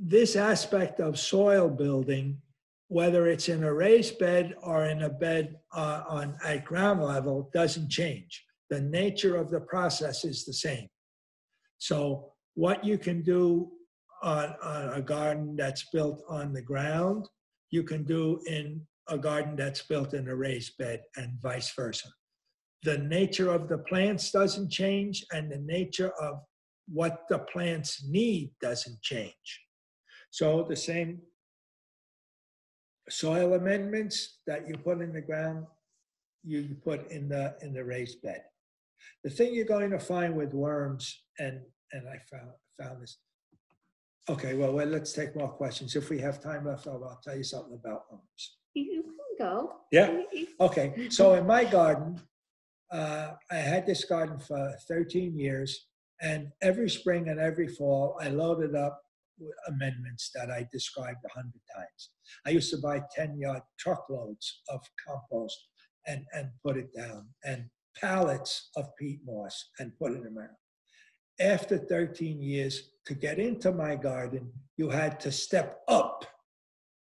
This aspect of soil building, whether it's in a raised bed or in a bed uh, on at ground level, doesn't change. The nature of the process is the same. So what you can do on, on a garden that's built on the ground, you can do in a garden that's built in a raised bed, and vice versa. The nature of the plants doesn't change, and the nature of what the plants need doesn't change. So the same soil amendments that you put in the ground, you put in the, in the raised bed. The thing you're going to find with worms, and and I found, found this. Okay, well, well, let's take more questions. If we have time left over, I'll tell you something about worms. You can go. Yeah? Okay, so in my garden, uh, I had this garden for thirteen years, and every spring and every fall, I loaded up with amendments that I described a hundred times. I used to buy ten-yard truckloads of compost and, and put it down, and pallets of peat moss and put it in my garden. After thirteen years, to get into my garden, you had to step up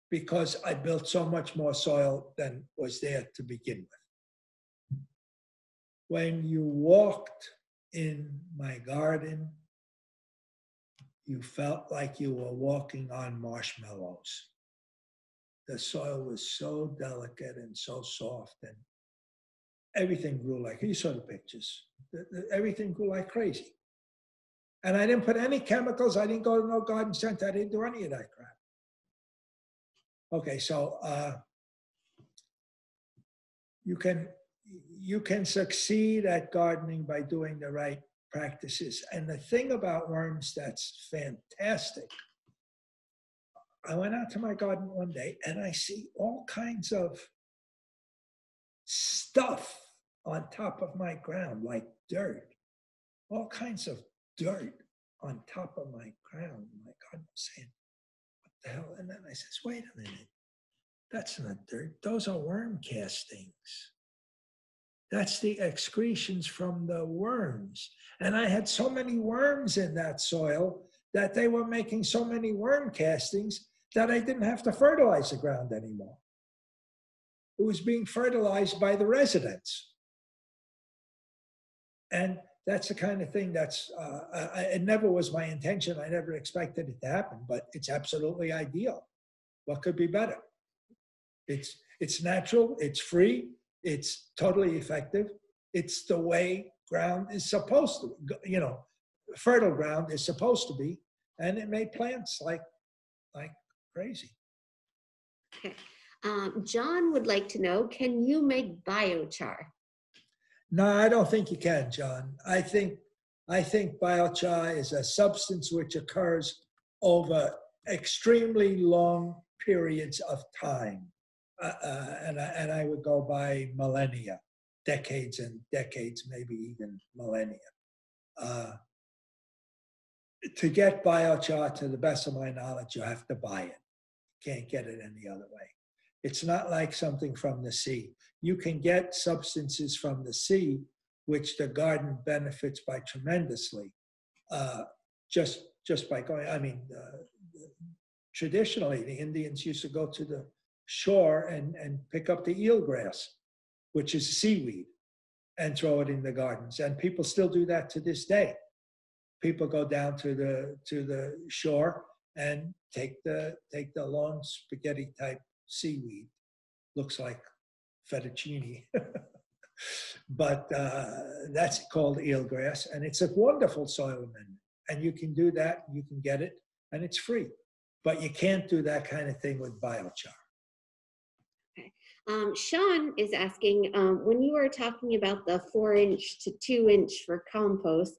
because I built so much more soil than was there to begin with. When you walked in my garden, you felt like you were walking on marshmallows. The soil was so delicate and so soft, and everything grew like, you saw the pictures, everything grew like crazy. And I didn't put any chemicals. I didn't go to no garden center. I didn't do any of that crap. Okay, so uh, you can you can succeed at gardening by doing the right practices. And the thing about worms that's fantastic. I went out to my garden one day and I see all kinds of stuff on top of my ground, like dirt, all kinds of dirt on top of my ground. My God, I'm saying, what the hell? And then I says, wait a minute, that's not dirt. Those are worm castings. That's the excretions from the worms. And I had so many worms in that soil that they were making so many worm castings that I didn't have to fertilize the ground anymore. It was being fertilized by the residents. And that's the kind of thing that's, uh, I, it never was my intention. I never expected it to happen, but it's absolutely ideal. What could be better? It's, it's natural, it's free, it's totally effective. It's the way ground is supposed to, you know, fertile ground is supposed to be, and it made plants like, like crazy. Okay. Um, John would like to know, can you make biochar? No, I don't think you can, John. I think, I think biochar is a substance which occurs over extremely long periods of time. Uh, uh, and, I, and I would go by millennia, decades and decades, maybe even millennia. Uh, to get biochar, to the best of my knowledge, you have to buy it. You can't get it any other way. It's not like something from the sea. You can get substances from the sea, which the garden benefits by tremendously, uh, just, just by going, I mean, uh, traditionally the Indians used to go to the shore and, and pick up the eelgrass, which is seaweed, and throw it in the gardens. And people still do that to this day. People go down to the, to the shore and take the, take the long spaghetti type seaweed, looks like fettuccine, but uh, that's called eelgrass, and it's a wonderful soil amendment, and you can do that, you can get it, and it's free, but you can't do that kind of thing with biochar. Okay. Um, Sean is asking, um, when you were talking about the four inch to two inch for compost,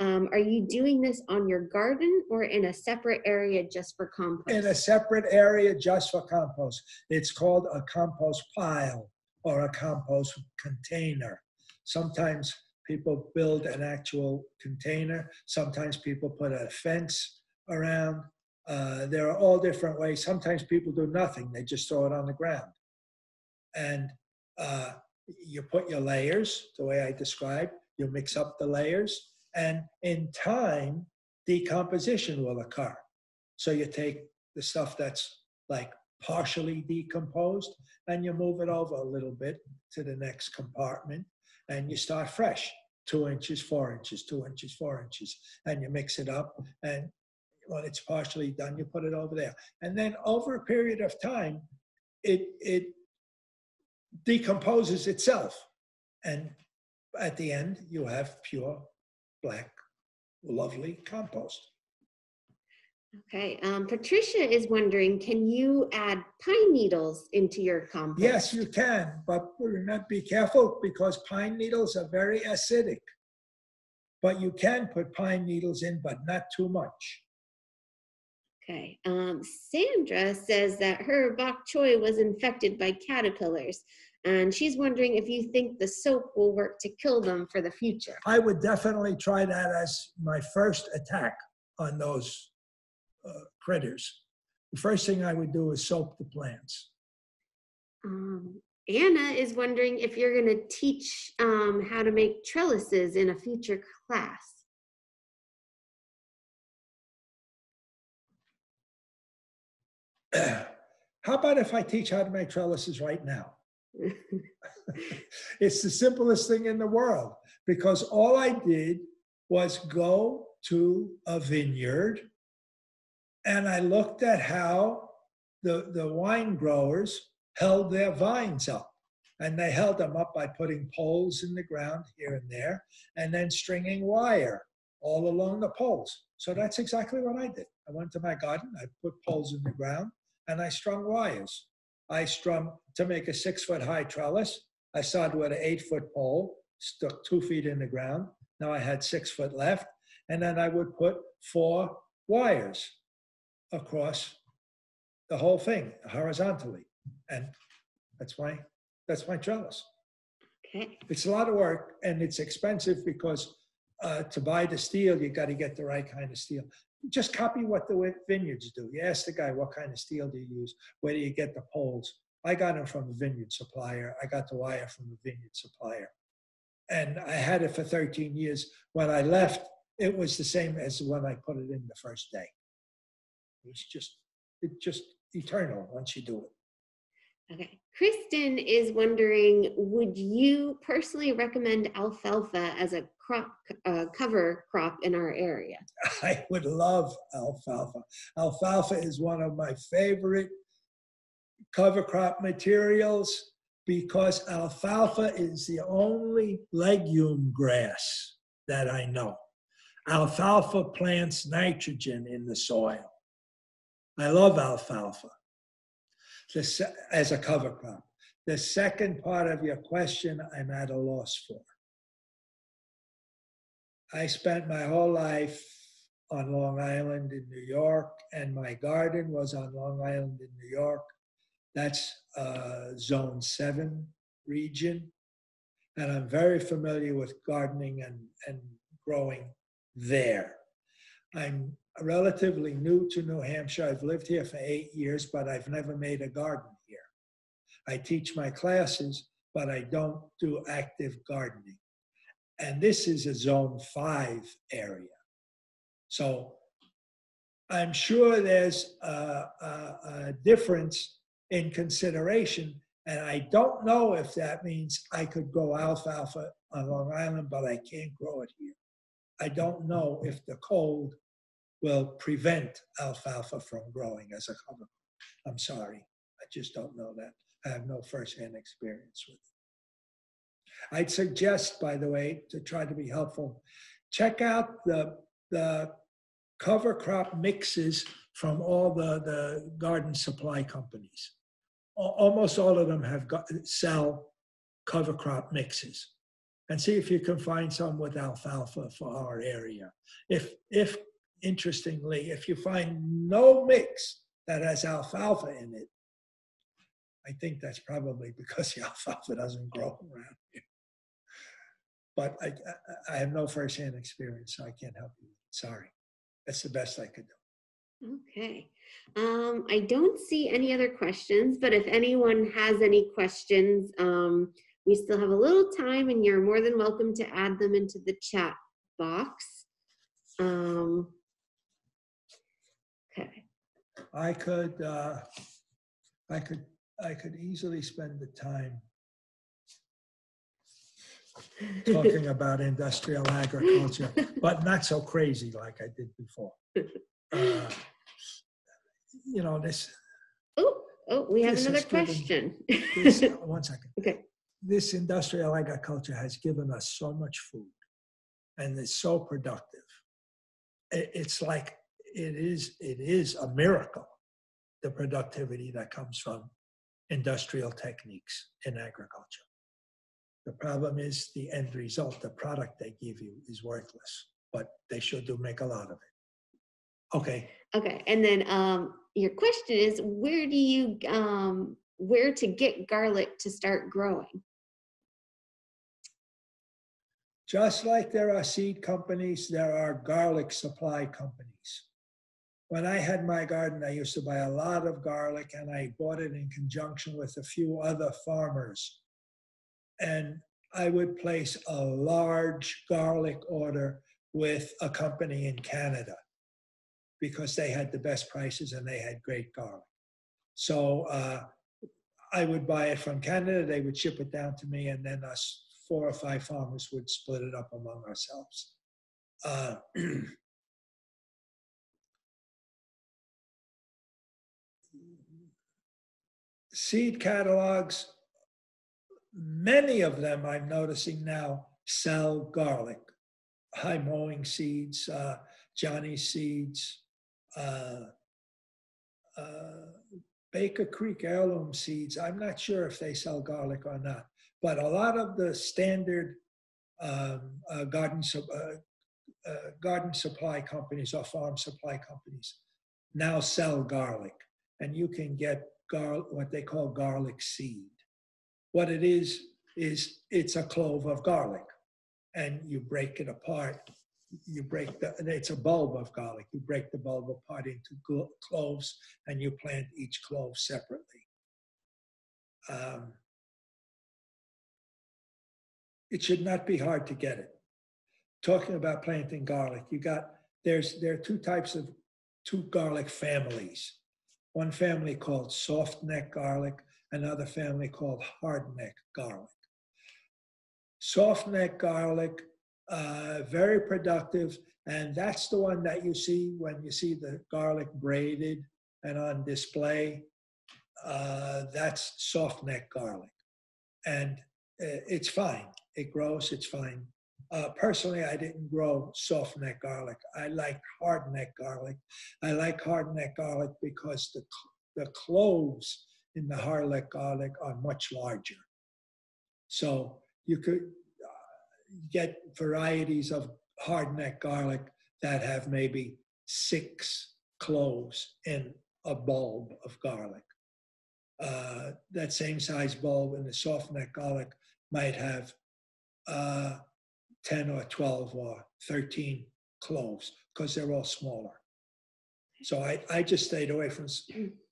um, are you doing this on your garden or in a separate area just for compost? In a separate area just for compost. It's called a compost pile or a compost container. Sometimes people build an actual container. Sometimes people put a fence around. Uh, there are all different ways. Sometimes people do nothing. They just throw it on the ground. And uh, you put your layers, the way I described, you mix up the layers, and in time, decomposition will occur. So you take the stuff that's like partially decomposed, and you move it over a little bit to the next compartment, and you start fresh, two inches, four inches, two inches, four inches, and you mix it up, and when it's partially done, you put it over there. And then over a period of time, it, it decomposes itself, and at the end you have pure black lovely compost. Okay. um, Patricia is wondering, can you add pine needles into your compost? Yes, you can, but be careful because pine needles are very acidic, but you can put pine needles in, but not too much. Okay. Um, Sandra says that her bok choy was infected by caterpillars, and she's wondering if you think the soap will work to kill them for the future. I would definitely try that as my first attack on those uh, critters. The first thing I would do is soak the plants. Um, Anna is wondering if you're going to teach um, how to make trellises in a future class. How about if I teach how to make trellises right now? It's the simplest thing in the world, because all I did was go to a vineyard and I looked at how the, the wine growers held their vines up, and they held them up by putting poles in the ground here and there and then stringing wire all along the poles. So that's exactly what I did. I went to my garden, I put poles in the ground, and I strung wires. I strung, to make a six foot high trellis, I started with an eight foot pole, stuck two feet in the ground. Now I had six foot left. And then I would put four wires across the whole thing horizontally. And that's my, that's my trellis. Okay. It's a lot of work, and it's expensive, because uh, to buy the steel, you got to get the right kind of steel. Just copy what the vineyards do. You ask the guy, what kind of steel do you use? Where do you get the poles? I got them from a vineyard supplier. I got the wire from a vineyard supplier. And I had it for thirteen years. When I left, it was the same as when I put it in the first day. It's just, it's just eternal once you do it. Okay, Kristen is wondering, would you personally recommend alfalfa as a crop, uh, cover crop in our area? I would love alfalfa. Alfalfa is one of my favorite cover crop materials, because alfalfa is the only legume grass that I know. Alfalfa plants nitrogen in the soil. I love alfalfa as a cover crop. The second part of your question, I'm at a loss for. I spent my whole life on Long Island in New York, and my garden was on Long Island in New York. That's uh, zone seven region. And I'm very familiar with gardening and, and growing there. I'm relatively new to New Hampshire. I've lived here for eight years, but I've never made a garden here. I teach my classes, but I don't do active gardening. And this is a zone five area. So I'm sure there's a, a, a difference in consideration. And I don't know if that means I could grow alfalfa on Long Island, but I can't grow it here. I don't know if the cold will prevent alfalfa from growing as a cover. I'm sorry, I just don't know that. I have no firsthand experience with it. I'd suggest, by the way, to try to be helpful, check out the, the cover crop mixes from all the, the garden supply companies. Almost all of them have got, sell cover crop mixes, and see if you can find some with alfalfa for our area. If, if interestingly, if you find no mix that has alfalfa in it, I think that's probably because the alfalfa doesn't grow around here. But I, I have no firsthand experience, so I can't help you. Sorry. That's the best I could do. Okay. Um, I don't see any other questions, but if anyone has any questions, um, we still have a little time, and you're more than welcome to add them into the chat box. Um, okay. I could, uh, I could, I could easily spend the time talking about industrial agriculture, but not so crazy like I did before. Uh, you know this. Oh, oh, we have another question. This, one second. Okay. This industrial agriculture has given us so much food, and it's so productive. It's like, it is, it is a miracle, the productivity that comes from industrial techniques in agriculture. The problem is the end result, the product they give you is worthless, but they sure do make a lot of it. Okay. Okay. And then um, your question is, where do you, um, where to get garlic to start growing? Just like there are seed companies, there are garlic supply companies. When I had my garden, I used to buy a lot of garlic, and I bought it in conjunction with a few other farmers. And I would place a large garlic order with a company in Canada because they had the best prices and they had great garlic. So uh, I would buy it from Canada, they would ship it down to me, and then us four or five farmers would split it up among ourselves. Uh, seed catalogs, many of them I'm noticing now sell garlic. High Mowing Seeds, uh, Johnny Seeds, uh, uh, Baker Creek Heirloom Seeds. I'm not sure if they sell garlic or not, but a lot of the standard um, uh, garden, uh, uh, garden supply companies or farm supply companies now sell garlic, and you can get garlic, what they call garlic seed. What it is, is it's a clove of garlic, and you break it apart. You break the, and it's a bulb of garlic. You break the bulb apart into cloves, and you plant each clove separately. Um, it should not be hard to get it. Talking about planting garlic, you got, there's, there are two types of, two garlic families. One family called soft neck garlic, another family called hard neck garlic. Soft neck garlic, uh, very productive, and that's the one that you see when you see the garlic braided and on display. Uh, that's soft neck garlic, and it's fine. It grows, it's fine. Uh, personally, I didn't grow soft neck garlic. I like hard neck garlic. I like hard neck garlic because the, the cloves in the hard neck garlic are much larger. So you could uh, get varieties of hard neck garlic that have maybe six cloves in a bulb of garlic. Uh, that same size bulb in the soft neck garlic might have uh, ten or twelve or thirteen cloves because they're all smaller. So I, I just stayed away from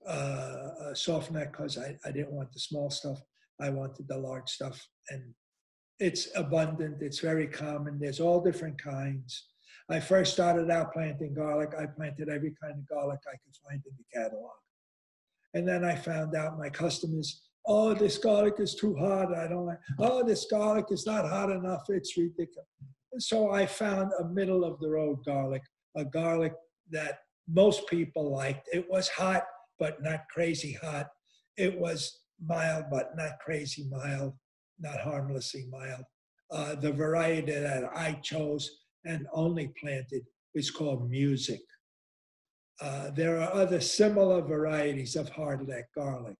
uh, soft neck because I, I didn't want the small stuff. I wanted the large stuff, and it's abundant. It's very common. There's all different kinds. I first started out planting garlic. I planted every kind of garlic I could find in the catalog. And then I found out my customers, oh, this garlic is too hard. I don't like, oh, this garlic is not hot enough. It's ridiculous. And so I found a middle of the road garlic, a garlic that most people liked. It was hot, but not crazy hot. It was mild, but not crazy mild, not harmlessly mild. Uh, the variety that I chose and only planted is called Music. Uh, there are other similar varieties of hardneck garlic.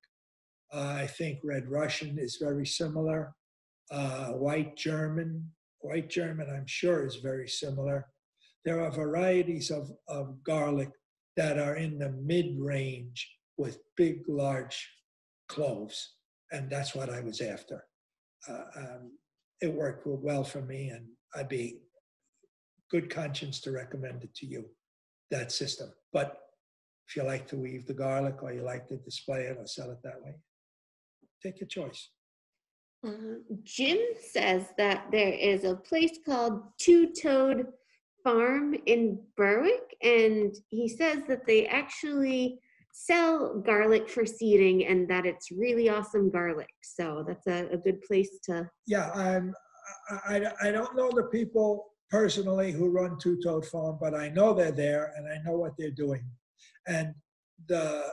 Uh, I think Red Russian is very similar. Uh, White German, White German I'm sure is very similar. There are varieties of, of garlic that are in the mid-range with big, large cloves, and that's what I was after. Uh, um, it worked well for me, and I'd be good conscience to recommend it to you, that system. But if you like to weave the garlic, or you like to display it or sell it that way, take your choice. Uh, Jim says that there is a place called Two Toad Farm in Berwick, and he says that they actually sell garlic for seeding and that it's really awesome garlic. So that's a, a good place to. Yeah, I'm, I, I don't know the people personally who run Two Toad Farm, but I know they're there and I know what they're doing. And the,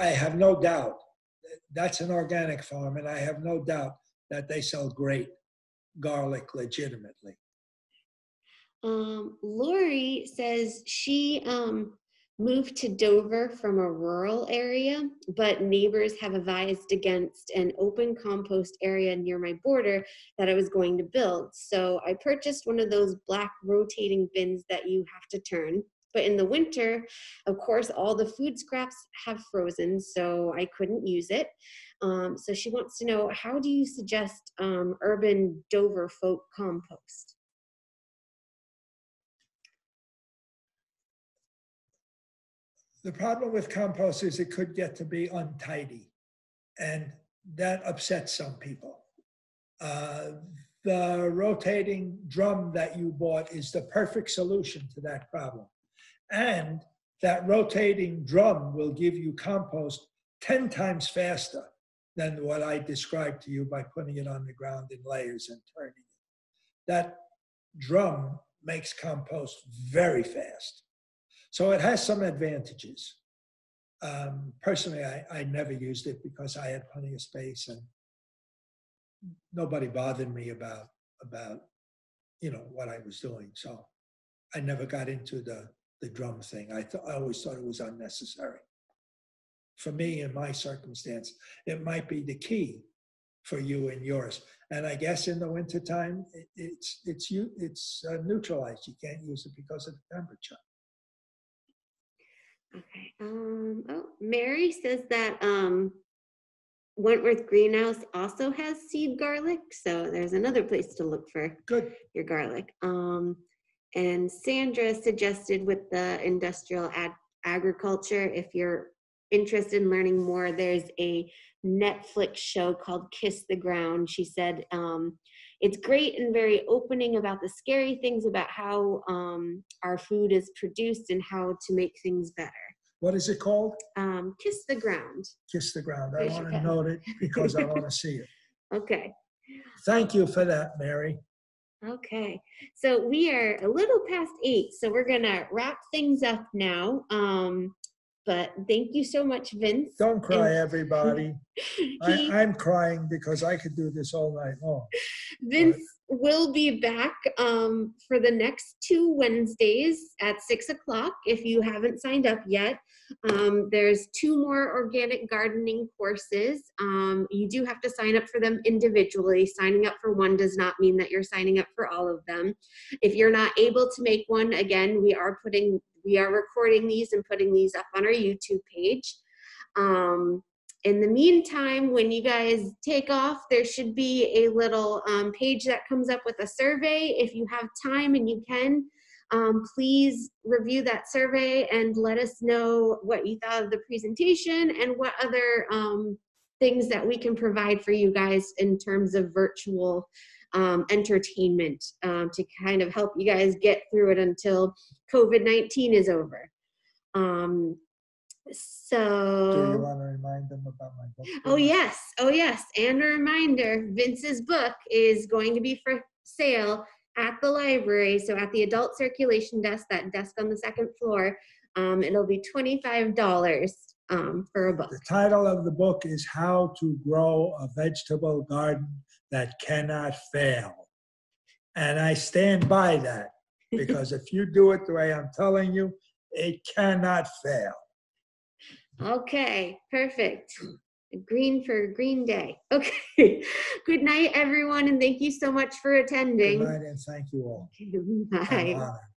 I have no doubt, that's an organic farm, and I have no doubt that they sell great garlic legitimately. Um, Lori says she um, moved to Dover from a rural area, but neighbors have advised against an open compost area near my border that I was going to build. So I purchased one of those black rotating bins that you have to turn. But in the winter, of course, all the food scraps have frozen, so I couldn't use it. Um, so she wants to know, how do you suggest um, urban Dover folk compost? The problem with compost is it could get to be untidy, and that upsets some people. Uh, the rotating drum that you bought is the perfect solution to that problem. And that rotating drum will give you compost ten times faster than what I described to you by putting it on the ground in layers and turning it. That drum makes compost very fast. So it has some advantages. Um, personally, I, I never used it because I had plenty of space and nobody bothered me about, about you know, what I was doing. So I never got into the, the drum thing. I, th I always thought it was unnecessary. For me, in my circumstance, it might be the key for you and yours. And I guess in the wintertime, it, it's, it's, it's uh, neutralized. You can't use it because of the temperature. Okay. Um, oh, Mary says that um, Wentworth Greenhouse also has seed garlic, so there's another place to look for Good. your garlic. Um, and Sandra suggested with the industrial ag agriculture, if you're interested in learning more, there's a Netflix show called Kiss the Ground. She said um, it's great and very opening about the scary things about how um, our food is produced and how to make things better. What is it called? Um, Kiss the Ground. Kiss the Ground. I want to note it because I want to see it. Okay. Thank you for that, Mary. Okay. So we are a little past eight, so we're going to wrap things up now. Um, But thank you so much, Vince. Don't cry, and everybody. he, I, I'm crying because I could do this all night long. Vince but. will be back um, for the next two Wednesdays at six o'clock. If you haven't signed up yet, um, there's two more organic gardening courses. Um, you do have to sign up for them individually. Signing up for one does not mean that you're signing up for all of them. If you're not able to make one, again, we are putting We are recording these and putting these up on our YouTube page. Um, in the meantime, when you guys take off, there should be a little um, page that comes up with a survey. If you have time and you can, um, please review that survey and let us know what you thought of the presentation and what other um, things that we can provide for you guys in terms of virtual Um, entertainment um, to kind of help you guys get through it until COVID nineteen is over. Um, so. Do you want to remind them about my book? Oh yes, oh yes, and a reminder, Vince's book is going to be for sale at the library, so at the adult circulation desk, that desk on the second floor. Um, it'll be twenty-five dollars um, for a book. The title of the book is How to Grow a Vegetable Garden That Cannot Fail. And I stand by that, because if you do it the way I'm telling you, it cannot fail. Okay, perfect. Green for a green day. Okay. Good night, everyone, and thank you so much for attending. Good night, and thank you all. Okay, bye. Bye.